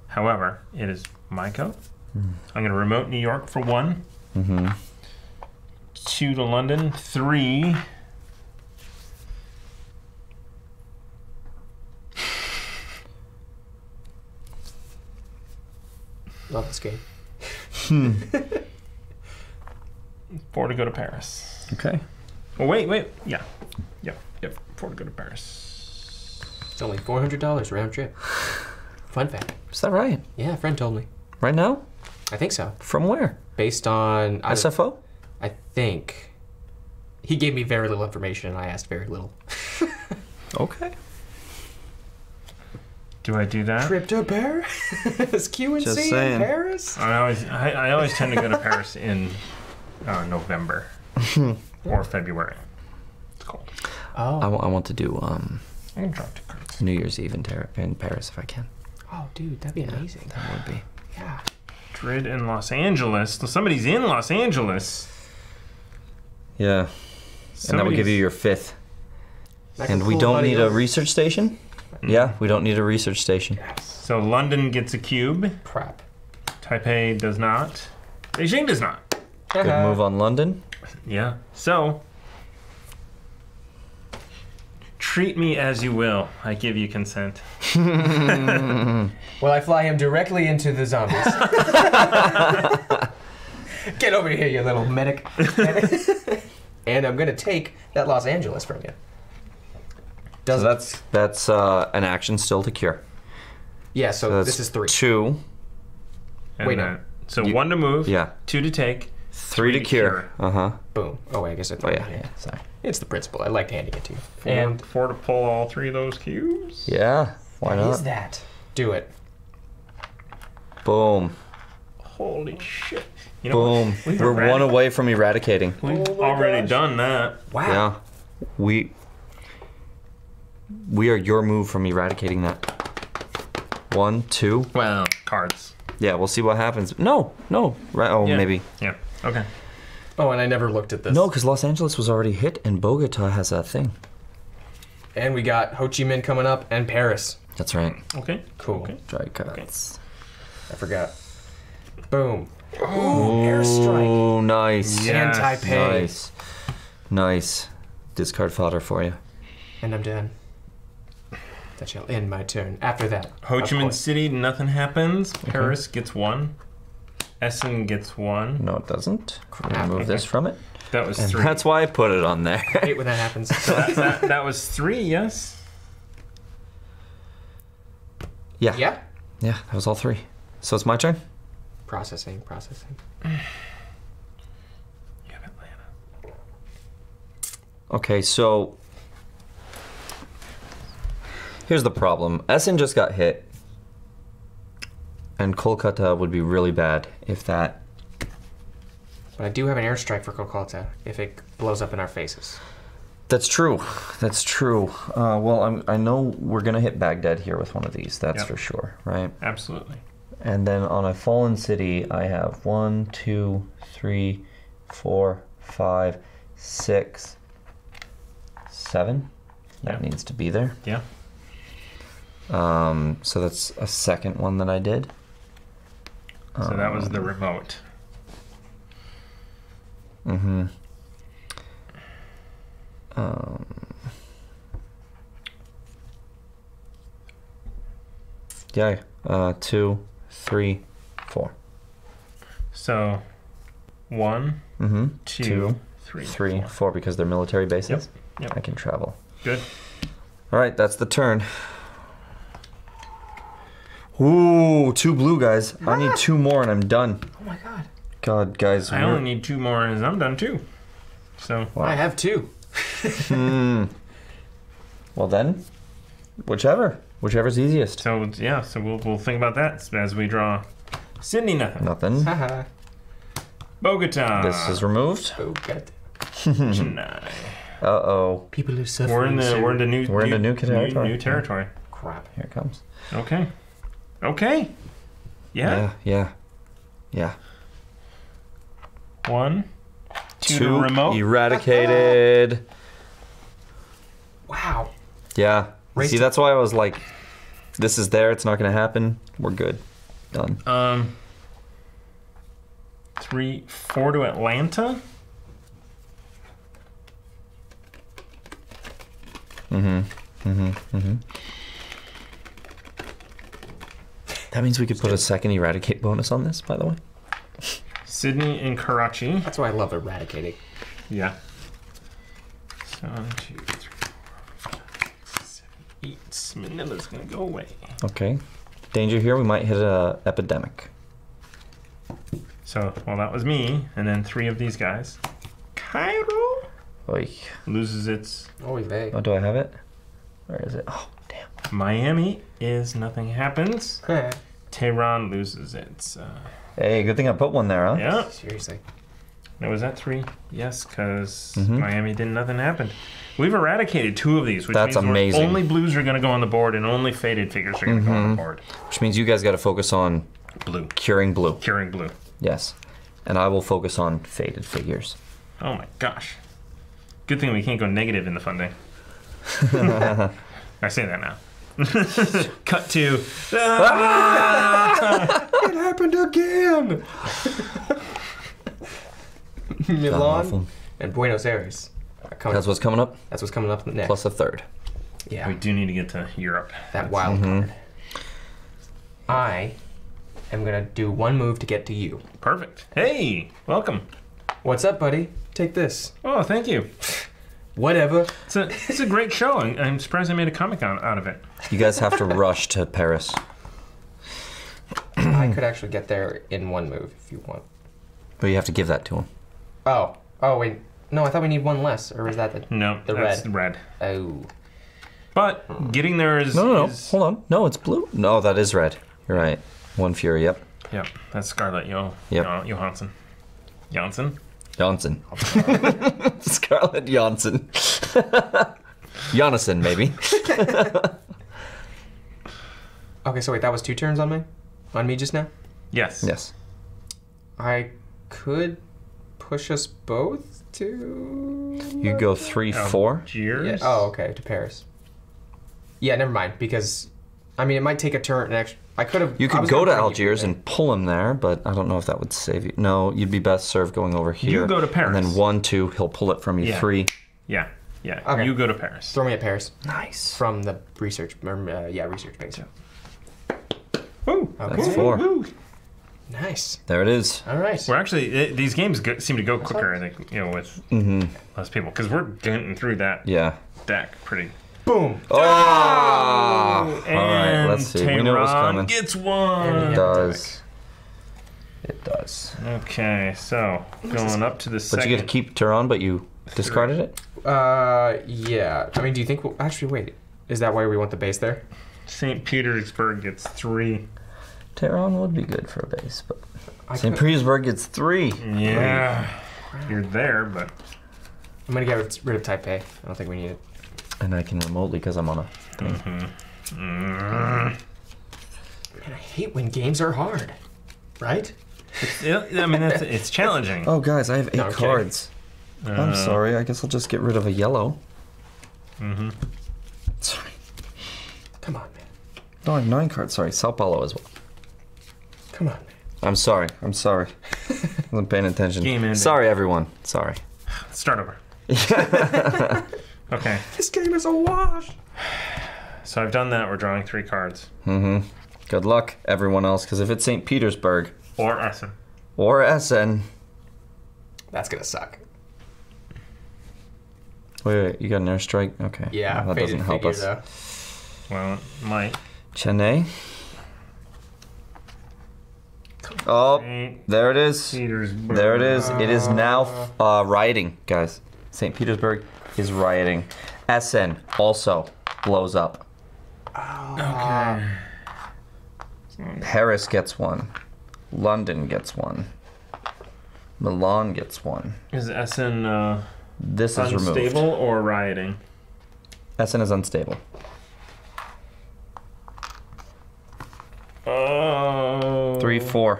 However, it is my go. I'm going to remote New York for 1, 2 to London, 3. Love this game. 4 to go to Paris. Okay. Oh, wait. Yeah. 4 to go to Paris. It's only $400 round trip. Fun fact. Is that right? Yeah, a friend told me. Right now? I think so. From where? Based on... SFO? I think. He gave me very little information and I asked very little. Okay. Do I do that? Trip to Paris? Is Q&C in Paris? I always tend to go to Paris in November or February. It's cold. Oh. I want to do New Year's Eve in Paris if I can. Oh, dude, that'd be amazing. That would be. Yeah. Madrid and Los Angeles. So somebody's in Los Angeles. Yeah. And that would give you your fifth. And we don't need a research station? Yeah, we don't need a research station. Yes. So London gets a cube. Crap. Taipei does not. Beijing does not. Good move on London. Yeah. So, treat me as you will. I give you consent. Well, I fly him directly into the zombies. Get over here, you little medic. And I'm going to take that Los Angeles from you. So that's an action still to cure. Yeah, so this is 3. 2. And wait, no. So you, 1 to move, yeah. 2 to take, 3 to cure. Uh-huh. Boom. Oh, wait, I guess I threw it. Oh, yeah. Sorry. It's the principle. I like handing it to you. 4, and 4 to pull all 3 of those cubes? Yeah. Why not? What is that? Do it. Boom. Holy shit. You know boom. We're 1 away from eradicating. We've already done that. Wow. Yeah. We are your move from eradicating that. 1, 2. Well, cards. Yeah, we'll see what happens. No. Right, oh, yeah. Maybe. Yeah, okay. Oh, and I never looked at this. No, because Los Angeles was already hit and Bogota has that thing. And we got Ho Chi Minh coming up and Paris. That's right. Okay. Cool. Okay. Dry cards. Okay. I forgot. Boom. Oh, airstrike. Oh, nice. Yes. And Taipei. Nice. Discard fodder for you. And I'm done. That shall end my turn. After that, Ho Chi Minh City, nothing happens. Paris gets 1. Essen gets 1. No, it doesn't. Remove this from it. That was 3. That's why I put it on there. I hate when that happens. So that was 3, yes? Yeah. Yeah? Yeah, that was all 3. So it's my turn? Processing. You have Atlanta. Okay, so... here's the problem. Essen just got hit, and Kolkata would be really bad if that... But I do have an airstrike for Kolkata if it blows up in our faces. That's true. Well, I know we're going to hit Baghdad here with one of these, that's for sure, right? Absolutely. And then on a fallen city, I have 1, 2, 3, 4, 5, 6, 7. That needs to be there. Yeah. So that's a second one that I did. So that was the remote. Mm-hmm. Yeah, 2, 3, 4. So 1, 2, 3, 4, because they're military bases. Yep. I can travel. Good. All right, that's the turn. Ooh, 2 blue, guys. Ah. I need 2 more and I'm done. Oh my god. God, guys. I only need 2 more and I'm done too. So. Wow. I have 2. Well then, whichever's easiest. So yeah, so we'll think about that as we draw. Sydney, nothing. Haha. Bogota. This is removed. Bogota. Chennai. Uh-oh. People are suffering. We're in the new territory. Crap. Here it comes. Okay. Yeah. 1, 2 remote. Eradicated. Wow. Yeah. See, that's why I was like, this is there. It's not going to happen. We're good. Done. 3, 4 to Atlanta. That means we could put a second eradicate bonus on this, by the way. Sydney and Karachi. That's why I love eradicating. Yeah. So 1, 2, 3, 4, 5, 6, 7, 8. Manila's gonna go away. Okay. Danger here, we might hit an epidemic. So, well, that was me, and then three of these guys. Cairo loses its... Oh, do I have it? Where is it? Oh, damn. Miami is nothing happens. Tehran loses its... Hey, good thing I put one there, huh? Yeah. Seriously. Now, was that three? Yes, because Miami didn't, nothing happened. We've eradicated two of these, which means only blues are going to go on the board and only faded figures are going to go on the board. Which means you guys got to focus on blue. Curing blue. Curing blue. Yes. And I will focus on faded figures. Oh my gosh. Good thing we can't go negative in the fun day. I say that now. Cut to... Ah! It happened again! Milan and Buenos Aires. That's what's coming up? That's what's coming up next. Plus a third. Yeah. We do need to get to Europe. That wild card. I am going to do one move to get to you. Perfect. Hey, welcome. What's up, buddy? Take this. Oh, thank you. Whatever. It's a great show. I'm surprised I made a Comic-Con out of it. You guys have to rush to Paris. I could actually get there in one move if you want. But you have to give that to him. Oh. Oh, wait. No, I thought we need one less, or is that the no? The that's red. Oh, but getting there is no. Hold on, no, it's blue. No, that is red. You're right. One Fury. Yep. Yep. That's Scarlett Johansson. Johansson. Johnson. Scarlett Johansson. Jonason, maybe. Okay, so wait, that was two turns on me, just now. Yes. Yes. I could push us both. You go 3-4. Yes. Oh, okay, to Paris. Yeah, never mind, because I mean it might take a turn. I could have. You could go to Algiers and pull him there, but I don't know if that would save you. No, you'd be best served going over here. You go to Paris. And then 1-2, he'll pull it from you. Yeah. 3. Yeah, yeah. Okay. You go to Paris. Throw me at Paris. Nice. From the research, yeah, research base. Woo! Okay. That's 4. Woo. Nice. There it is. All right. We're actually these games seem to go quicker, I think, you know, with less people, because we're getting through that deck pretty. Boom. Oh. And all right. Let's see. Tehran, we know what's coming. Gets one. And it does. It does. Okay. So going up to the second. But you get to keep Tehran, but you discarded it. Yeah. I mean, do you think? We'll, actually, wait. Is that why we want the base there? St. Petersburg gets 3. Tehran would be good for a base, but St. Petersburg gets 3. Yeah, you're there, but I'm gonna get rid of Taipei. I don't think we need it. And I can remotely because I'm on a thing. Man, I hate when games are hard, right? I mean, it's challenging. Oh, guys, I have 8 cards. I'm sorry. I guess I'll just get rid of a yellow. Sorry. Come on, man. No, I have 9 cards. Sorry, Sao Paulo as well. Come on, man. I'm sorry. I'm sorry. I wasn't paying attention. Sorry, everyone. Sorry. Let's start over. Okay. This game is a wash. So I've done that. We're drawing 3 cards. Good luck, everyone else, because if it's St. Petersburg. Or Essen. Or Essen. That's going to suck. Wait, wait, you got an airstrike? Okay. Yeah, well, that doesn't help us. Though. Well, it might. Chennai. Oh, there it is. Petersburg. There it is. It is now rioting, guys. St. Petersburg is rioting. Essen also blows up. Okay. Paris gets 1. London gets 1. Milan gets 1. Is Essen this is removed. Unstable or rioting? Essen is unstable. Oh. 3-4.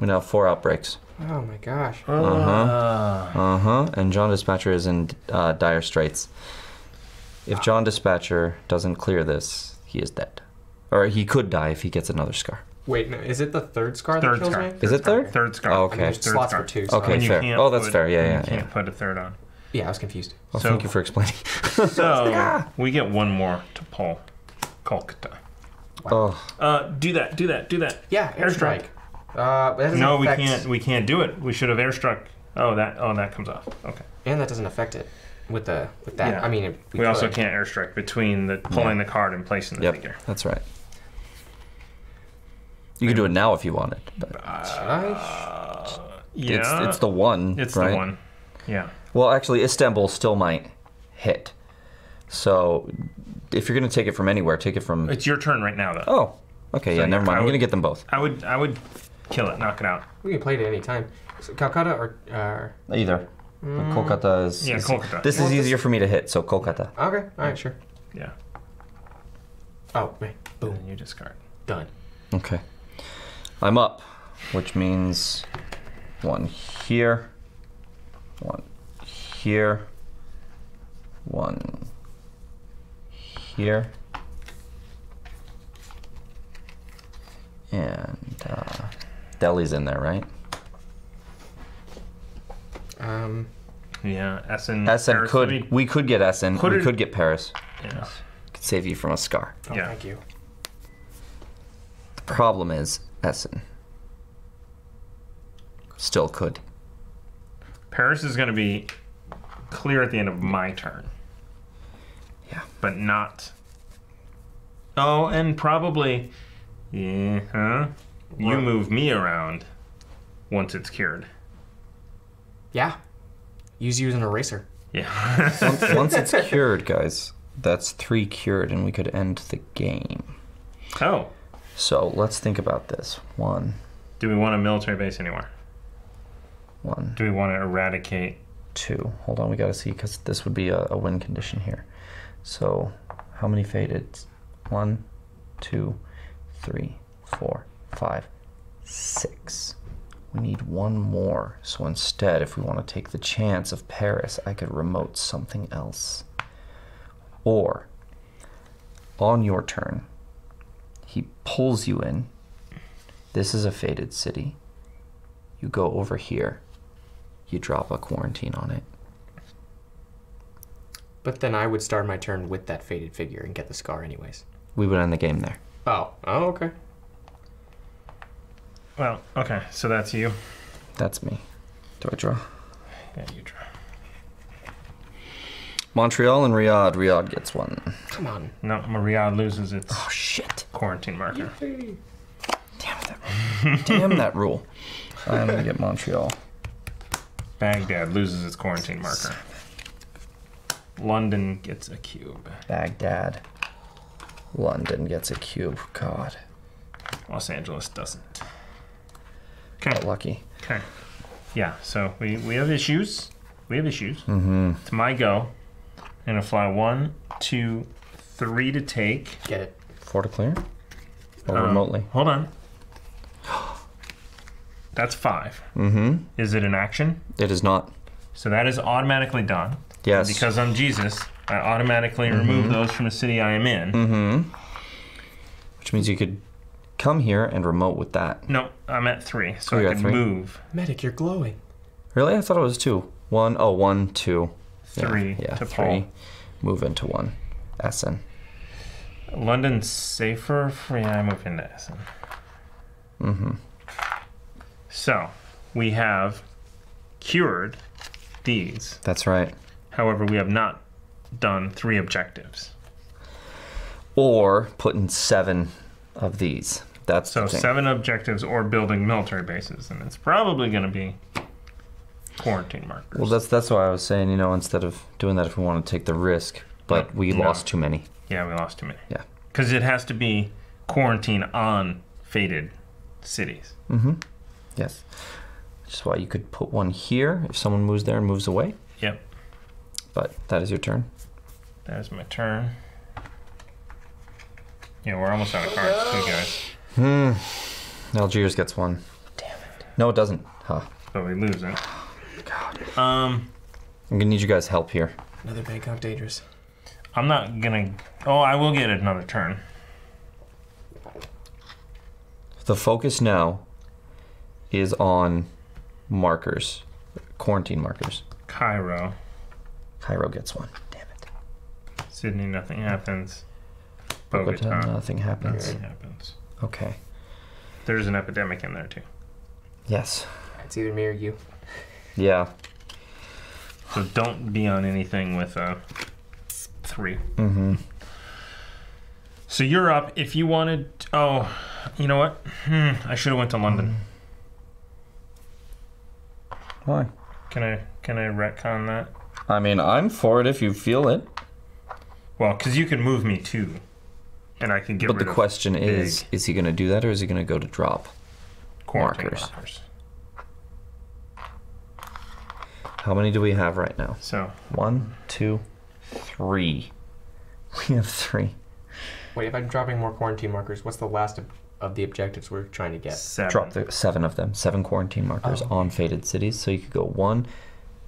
We now have 4 outbreaks. Oh my gosh. And John Dispatcher is in dire straits. If John Dispatcher doesn't clear this, he is dead. Or he could die if he gets another scar. Wait, no, is it the third scar that kills me? Is it third? Third scar. Oh, okay. I mean, there's slots for 2. So. Okay, fair. Oh, that's fair. Yeah, yeah. You can't put a third on. Yeah, I was confused. Well, so, thank you for explaining. So, we get 1 more to pull Kolkata. Wow. Oh. Do that, do that, do that. Yeah, airstrike. No, we can't. We can't do it. We should have airstruck. Oh, that. Oh, that comes off. Okay. And that doesn't affect it with the with that. Yeah. I mean, we also can't airstrike between the pulling the card and placing the figure. That's right. You can do it now if you want it. But. Yeah. It's the one. It's right? The one. Yeah. Well, actually, Istanbul still might hit. So if you're going to take it from anywhere, take it from... It's your turn right now, though. Oh. Okay, so yeah, never mind. I'm going to get them both. I would kill it, knock it out. We can play it at any time. So Calcutta or... Either. Mm. Kolkata is... Yeah, Kolkata. This is easier for me to hit, so Kolkata. Okay, all right, sure. Yeah. Oh, man. Boom. And then you discard. Done. Okay. I'm up, which means one here, one here, one here, and Delhi's in there, right? Yeah, Essen. Essen could we could get Essen. We could get Paris. Yeah. Could save you from a scar. Oh, yeah. Thank you. The problem is Essen. Still could. Paris is going to be clear at the end of my turn. Yeah, but not. Oh, and probably. Yeah. Huh? You move me around once it's cured. Yeah. Use you as an eraser. Yeah. once it's cured, guys, that's 3 cured, and we could end the game. Oh. So let's think about this. 1. Do we want a military base anywhere? 1. Do we want to eradicate? 2. Hold on, we got to see, because this would be a win condition here. So how many faded? 1, 2, 3, 4, 5, 6. We need one more, so instead, if we want to take the chance of Paris, I could remote something else. Or, on your turn, he pulls you in. This is a faded city. You go over here. You drop a quarantine on it. But then I would start my turn with that faded figure and get the scar anyways. We would end the game there. Oh. Oh, okay. Well, okay, so that's you. That's me. Do I draw? Yeah, you draw. Montreal and Riyadh. Riyadh gets one. Come on. No, Riyadh loses its quarantine marker. Yippee. Damn that rule. Damn that rule. I'm going to get Montreal. Baghdad loses its quarantine marker. London gets a cube. Baghdad. London gets a cube. God. Los Angeles doesn't. Got lucky. Okay. Yeah, so we have issues. We have issues. Mm-hmm. It's my go. I'm going to fly 1, 2, 3 to take. Get it. 4 to clear? Or remotely? Hold on. That's 5. Mm-hmm. Is it an action? It is not. So that is automatically done. Yes. And because I'm Jesus, I automatically remove those from the city I am in. Mm-hmm. Which means you could... Come here and remote with that. No, I'm at 3, so I can move. Medic, you're glowing. Really? I thought it was 2. 1, oh, 1, 2. 3 to 3. Paul. Move into 1. Essen. London's safer. Yeah, I move into Essen. Mm-hmm. So, we have cured these. That's right. However, we have not done 3 objectives. Or put in 7 of these. That's so 7 objectives or building military bases, and it's probably going to be quarantine markers. Well, that's why I was saying, you know, instead of doing that, if we want to take the risk, but we lost too many. Yeah, we lost too many. Yeah, because it has to be quarantine on faded cities. Mm-hmm. Yes, which is why you could put one here if someone moves there and moves away. Yep. But that is your turn. That is my turn. Yeah, we're almost out of cards, too, guys. Hmm. Algiers gets one. Damn it. No, it doesn't. Huh. But we lose it. God. I'm gonna need you guys' help here. Another Bangkok Dangerous. I'm not gonna. Oh, I will get another turn. The focus now is on markers, quarantine markers. Cairo. Cairo gets one. Damn it. Sydney, nothing happens. Bogota, nothing happens. Nothing happens. Okay. There's an epidemic in there, too. Yes. It's either me or you. Yeah. So don't be on anything with a 3. Mm-hmm. So you're up. If you wanted... Oh, You know what? I should have went to London. Why? Can I retcon that? I mean, I'm for it if you feel it. Well, because you can move me too, and I can get. But the question is he going to do that, or is he going to go to drop markers? How many do we have right now? So 1, 2, 3. We have 3. Wait, if I'm dropping more quarantine markers, what's the last of the objectives we're trying to get? 7. Drop 7 of them. 7 quarantine markers on Fated Cities. So you could go 1,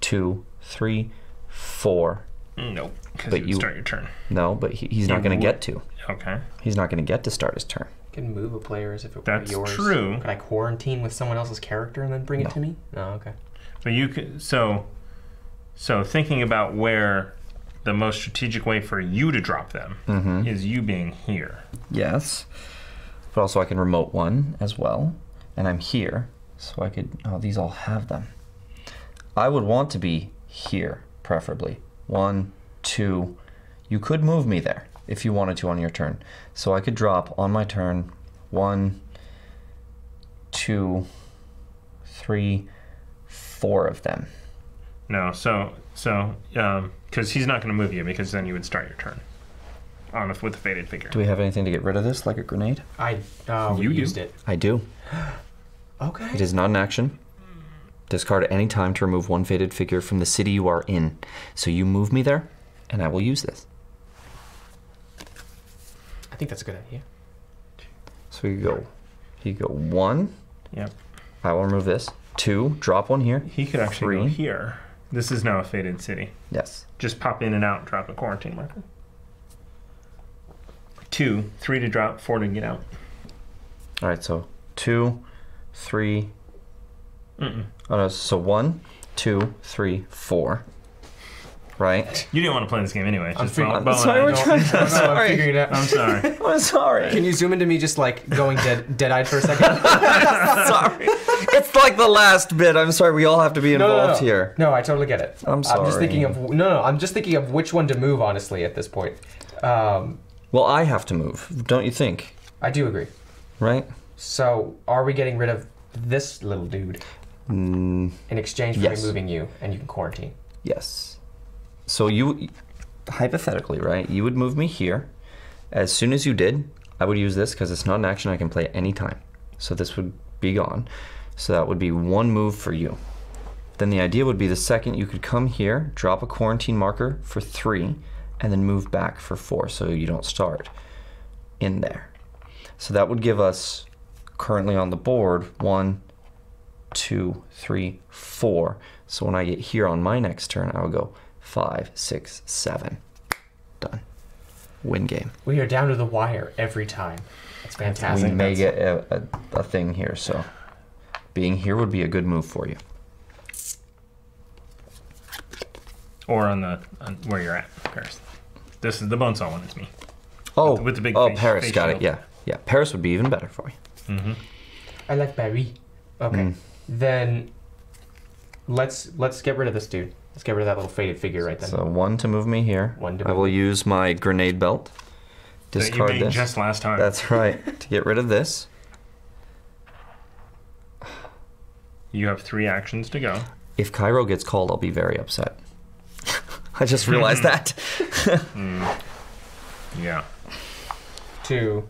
2, 3, 4. Nope, because you start your turn. No, but he's not going to get to. Okay. He's not going to get to start his turn. You can move a player as if it were yours. That's true. Can I quarantine with someone else's character and then bring it to me? No, okay. But you could, so thinking about where the most strategic way for you to drop them is you being here. Yes. But also I can remote one as well. And I'm here. So I could, oh, these all have them. I would want to be here, preferably. 1, 2. You could move me there if you wanted to on your turn. So I could drop on my turn 1, 2, 3, 4 of them. No, because he's not going to move you, because then you would start your turn on with a faded figure. Do we have anything to get rid of this, like a grenade? You used it. I do. Okay. It is not an action. Discard at any time to remove one faded figure from the city you are in. So you move me there, and I will use this. I think that's a good idea. So you go 1. Yep. I will remove this. 2, drop one here. He could actually go here. This is now a faded city. Yes. Just pop in and out, drop a quarantine marker. 2, 3 to drop, 4 to get out. All right, so 2, 3. Oh, no, so 1, 2, 3, 4. Right? You didn't want to play this game anyway. I'm sorry. I'm sorry. Can you zoom into me just like going dead-eyed for a second? Sorry. It's like the last bit. I'm sorry. We all have to be involved here. No, I totally get it. I'm sorry. I'm just thinking of I'm just thinking of which one to move, honestly, at this point. Well, I have to move, don't you think? I do agree. Right? So, are we getting rid of this little dude in exchange for removing you, and you can quarantine? Yes. So you, hypothetically, right, you would move me here. As soon as you did, I would use this because it's not an action I can play at any time. So this would be gone. So that would be 1 move for you. Then the idea would be the second you could come here, drop a quarantine marker for 3, and then move back for 4 so you don't start in there. So that would give us, currently on the board, 1, 2, 3, 4. So when I get here on my next turn, I would go 5, 6, 7. Done. Win game. We are down to the wire every time. It's fantastic. We may get a thing here, so being here would be a good move for you. Or on where you're at, Paris. This is the Bonesaw one. It's me. Oh, with the big Paris got it. Yeah, yeah. Paris would be even better for you. I like Paris. Okay, then let's get rid of this dude. Let's get rid of that little faded figure right then. So 1 to move me here. 1 to move. I will use my grenade belt. Discard this. Just last time. That's right. To get rid of this. You have 3 actions to go. If Cairo gets called, I'll be very upset. I just realized that. Yeah. 2,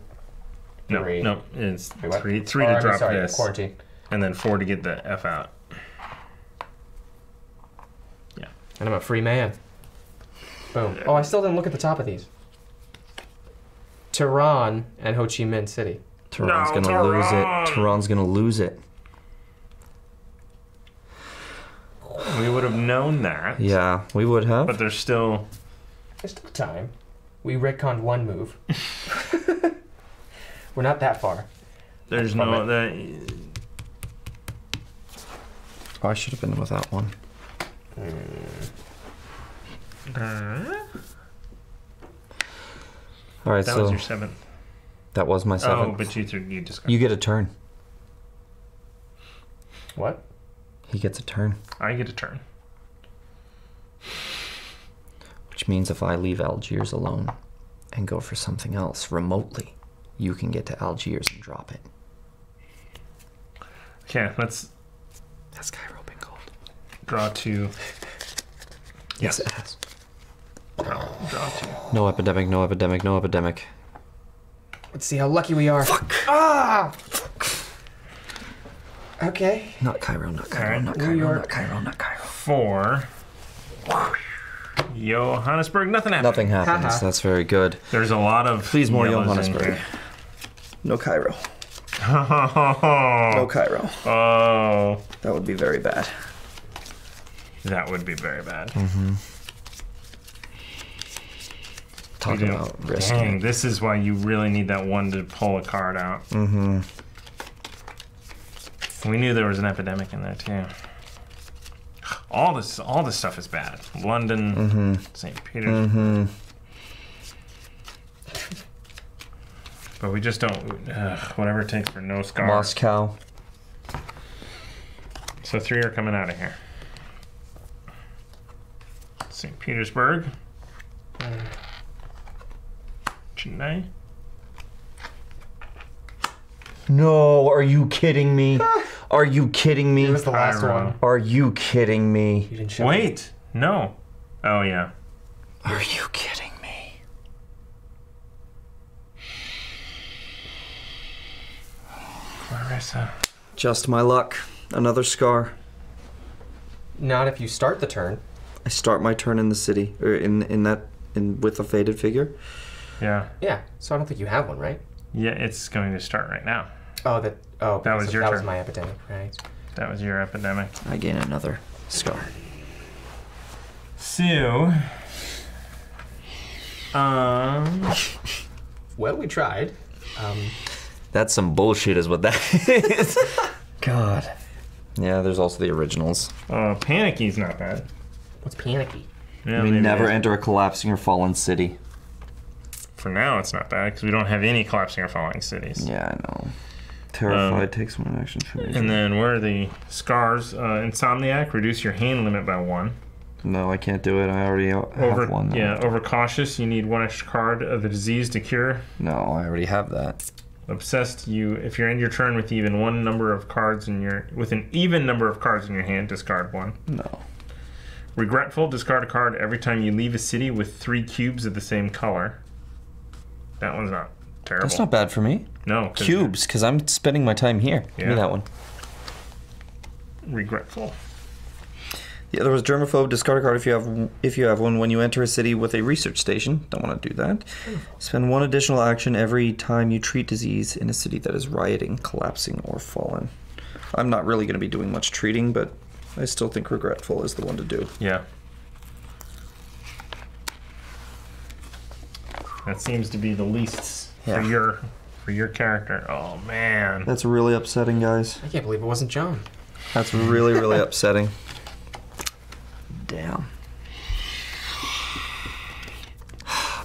3. No, it's 3 to drop this. Quarantine. And then 4 to get the F out. And I'm a free man. Boom. Oh, I still didn't look at the top of these. Tehran and Ho Chi Minh City. Tehran's gonna lose it. We would have known that. Yeah, we would have. But there's still... There's still time. We retconned 1 move. We're not that far. There's no... Oh, I should have been without 1. All right, that was your 7th. That was my 7th. Oh, but you just got... You get a turn. What? He gets a turn. I get a turn. Which means if I leave Algiers alone and go for something else remotely, you can get to Algiers and drop it. Okay, let's... That's Cairo and gold. Draw two. Yes, it has. Draw two. No epidemic, no epidemic, no epidemic. Let's see how lucky we are. Fuck! Ah! Okay. Not Cairo, not Cairo, right. Not Cairo, not Cairo, not Cairo. Four. Johannesburg, nothing happens. Nothing happens. Ha -ha. That's very good. There's a lot of please more Johannesburg. No Cairo. No Cairo. Oh, that would be very bad. That would be very bad. Mm-hmm. Talking about risk. Dang, this is why you really need that one to pull a card out. Mm-hmm. We knew there was an epidemic in there too. All this stuff is bad. London, mm-hmm. St. Peter's. Mm-hmm. But we just don't. Whatever it takes for no scar. Moscow. So three are coming out of here. St. Petersburg. Chennai. No, are you kidding me? Are you kidding me? It was the last one. Are you kidding me? You didn't show Wait, me. No. Oh, yeah. Are you kidding me? Clarissa. Just my luck. Another scar. Not if you start the turn. I start my turn in the city, or in with a faded figure. Yeah. Yeah. So I don't think you have one, right? Yeah, it's going to start right now. Oh, that. Oh, that was your turn. That was my epidemic, right? That was your epidemic. I gain another scar. So, well, we tried. That's some bullshit, is what that is. God. Yeah, there's also the originals. Panicky's not bad. What's panicky? Yeah, we never enter a collapsing or fallen city. For now, it's not bad because we don't have any collapsing or falling cities. Yeah, I know. Terrified takes one action. And then where are the scars? Insomniac, reduce your hand limit by 1. No, I can't do it. I already have one. Though. Yeah, overcautious. You need 1 extra card of the disease to cure. No, I already have that. Obsessed. You, if you end your turn with even one number of cards in your hand, discard 1. No. Regretful. Discard a card every time you leave a city with 3 cubes of the same color. That one's not terrible. That's not bad for me. No. Cubes, because I'm spending my time here. Yeah. Give me that one. Regretful. The other was germaphobe. Discard a card if you have one when you enter a city with a research station. Don't want to do that. Spend 1 additional action every time you treat disease in a city that is rioting, collapsing, or fallen. I'm not really going to be doing much treating, but I still think regretful is the one to do. Yeah. That seems to be the least for your character. Oh man, that's really upsetting, guys. I can't believe it wasn't John. That's really, really upsetting. Damn.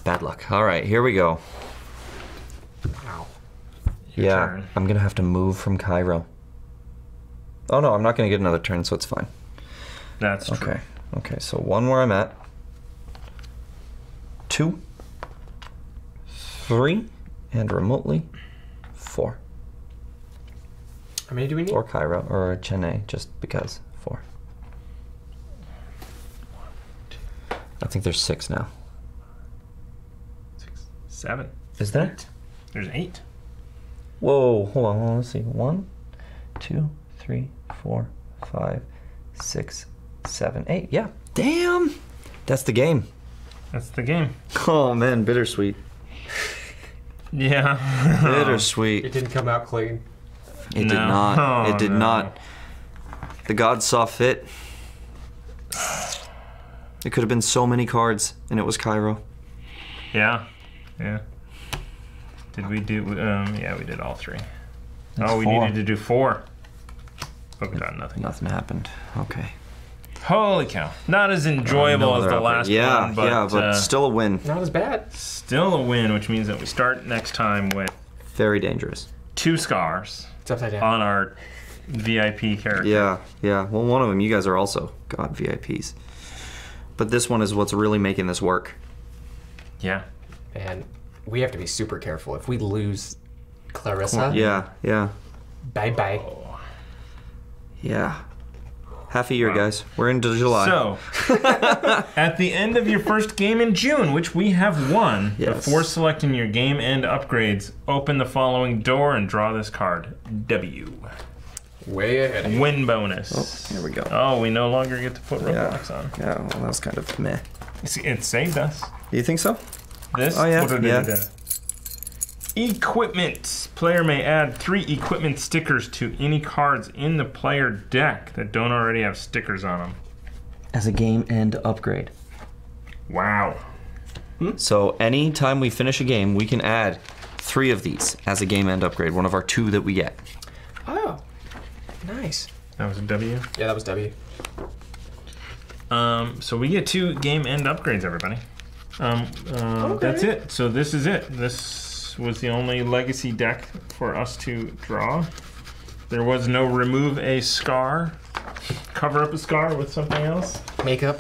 Bad luck. All right, here we go. Wow. Your turn. I'm gonna have to move from Cairo. Oh no, I'm not gonna get another turn, so it's fine. That's true. Okay. Okay, so 1 where I'm at. 2. 3 and remotely 4. How many do we need? Or Cairo or Chennai, just because 4. 1, 2. I think there's 6 now. 6, 7. Is there? 8. There's 8. Whoa, hold on, let's see. 1, 2, 3, 4, 5, 6, 7, 8. Yeah. Damn! That's the game. That's the game. Oh man, bittersweet. Yeah. Bittersweet. It didn't come out clean. It did not. It did not. The gods saw fit. It could have been so many cards, and it was Cairo. Yeah. Yeah. Did we do... yeah, we did all 3. That's oh, we 4. Needed to do 4. Oh, God, nothing. Nothing happened. Okay. Holy cow. Not as enjoyable as the last one, but... Yeah, but still a win. Not as bad. Still a win, which means that we start next time with... Very dangerous. 2 scars. It's upside down. On our VIP character. Yeah, yeah. Well, one of them, you guys are also, God, VIPs. But this one is what's really making this work. Yeah. And we have to be super careful. If we lose Clarissa? Yeah, yeah. Bye-bye. Oh. Yeah. Half a year, guys. We're into July. So, at the end of your first game in June, which we have won, before selecting your game and upgrades, open the following door and draw this card. W. Way ahead of you. Win bonus. Oh, here we go. Oh, we no longer get to put Roblox on. Yeah, well, that was kind of meh. It saved us. You think so? This? Oh, yeah. Equipment. Player may add 3 equipment stickers to any cards in the player deck that don't already have stickers on them. As a game end upgrade. Wow. So any time we finish a game, we can add 3 of these as a game end upgrade. One of our 2 that we get. Oh, nice. That was a W? Yeah, that was W. So we get 2 game end upgrades, everybody. Okay. That's it. So this is it. This was the only legacy deck for us to draw. There was no remove a scar, cover up a scar with something else. Makeup.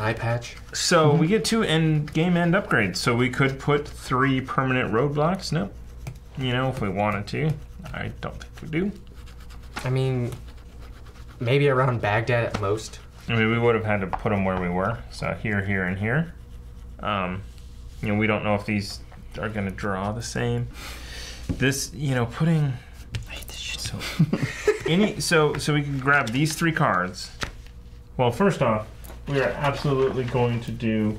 Eye patch. So we get 2 game end upgrades. So we could put 3 permanent roadblocks. Nope. You know, if we wanted to. I don't think we do. I mean, maybe around Baghdad at most. I mean, we would have had to put them where we were. So here, here, and here. You know, we don't know if these are going to draw the same. This, you know, putting... I hate this shit so so we can grab these 3 cards. Well, first off, we are absolutely going to do...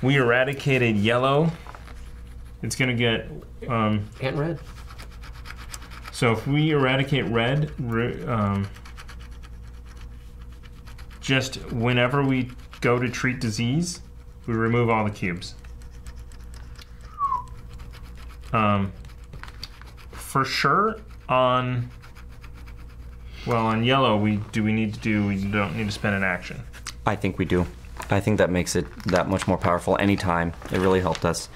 We eradicated yellow. It's going to get... and red. So if we eradicate red, just whenever we go to treat disease, we remove all the cubes. For sure on, well, on yellow, we don't need to spend an action. I think we do. I think that makes it that much more powerful anytime. It really helped us.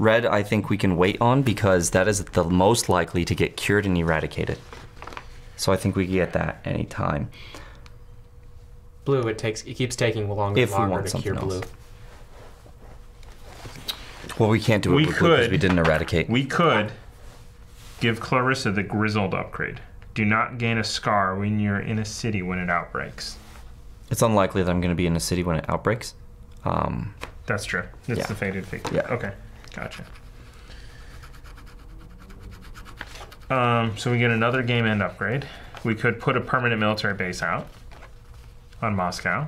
Red, I think we can wait on because that is the most likely to get cured and eradicated. So I think we can get that anytime. Blue, it keeps taking longer to cure blue. Well, we can't do it with blue because we didn't eradicate. We could give Clarissa the grizzled upgrade. Do not gain a scar when you're in a city when it outbreaks. It's unlikely that I'm going to be in a city when it outbreaks. That's true. It's the fated figure. Yeah. Okay. Gotcha. So we get another game end upgrade. We could put a permanent military base out on Moscow.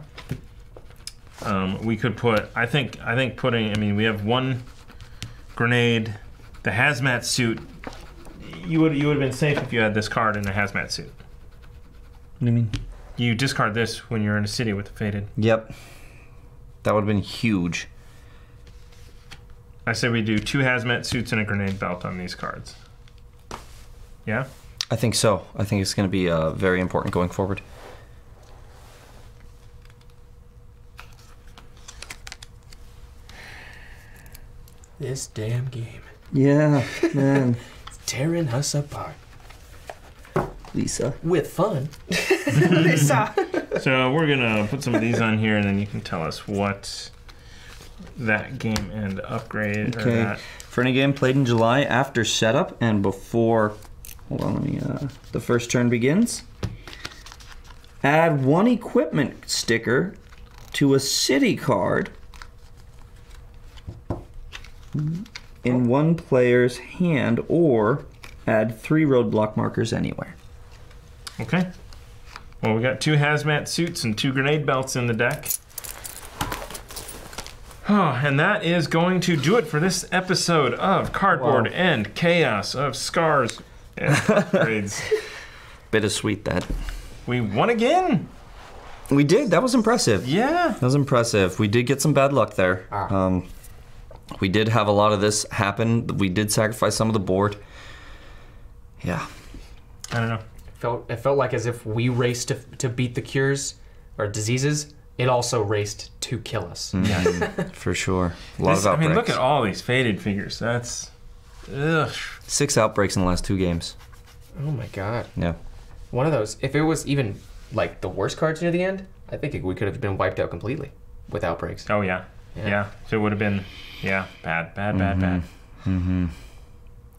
We could put, I think putting, I mean, we have 1 grenade, the hazmat suit. You would have been safe if you had this card in a hazmat suit. What do you mean? You discard this when you're in a city with the faded. Yep. That would have been huge. I say we do 2 hazmat suits and a grenade belt on these cards. Yeah? I think so. I think it's going to be very important going forward. This damn game. Yeah, man. It's tearing us apart. Lisa. With fun. Lisa. So we're going to put some of these on here, and then you can tell us what that game end upgrade or that. For any game played in July after setup and before, hold on, let me, the first turn begins, add 1 equipment sticker to a city card in 1 player's hand, or add 3 roadblock markers anywhere. Okay. Well, we got 2 hazmat suits and 2 grenade belts in the deck. Oh, and that is going to do it for this episode of Cardboard and Chaos of Scars and Upgrades. Bittersweet that. We won again. We did. That was impressive. Yeah. That was impressive. We did get some bad luck there. We did have a lot of this happen. We did sacrifice some of the board. Yeah. I don't know. It felt like as if we raced to beat the cures or diseases. It also raced to kill us. Mm-hmm. For sure. A lot of outbreaks. I mean, look at all these faded figures. That's... Ugh. 6 outbreaks in the last 2 games. Oh, my God. Yeah. One of those. If it was even, like, the worst cards near the end, I think we could have been wiped out completely with outbreaks. Oh, yeah. Yeah. So it would have been, bad. Mm-hmm.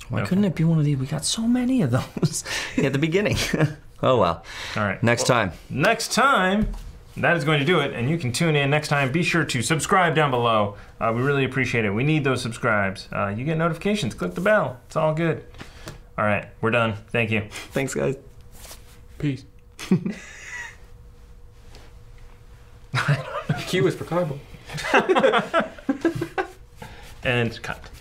Why couldn't it be one of these? We got so many of those at the beginning. Oh, well. All right. Next time, that is going to do it. And you can tune in next time. Be sure to subscribe down below. We really appreciate it. We need those subscribes. You get notifications. Click the bell. It's all good. All right. We're done. Thank you. Thanks, guys. Peace. Q is for cardboard. And cut.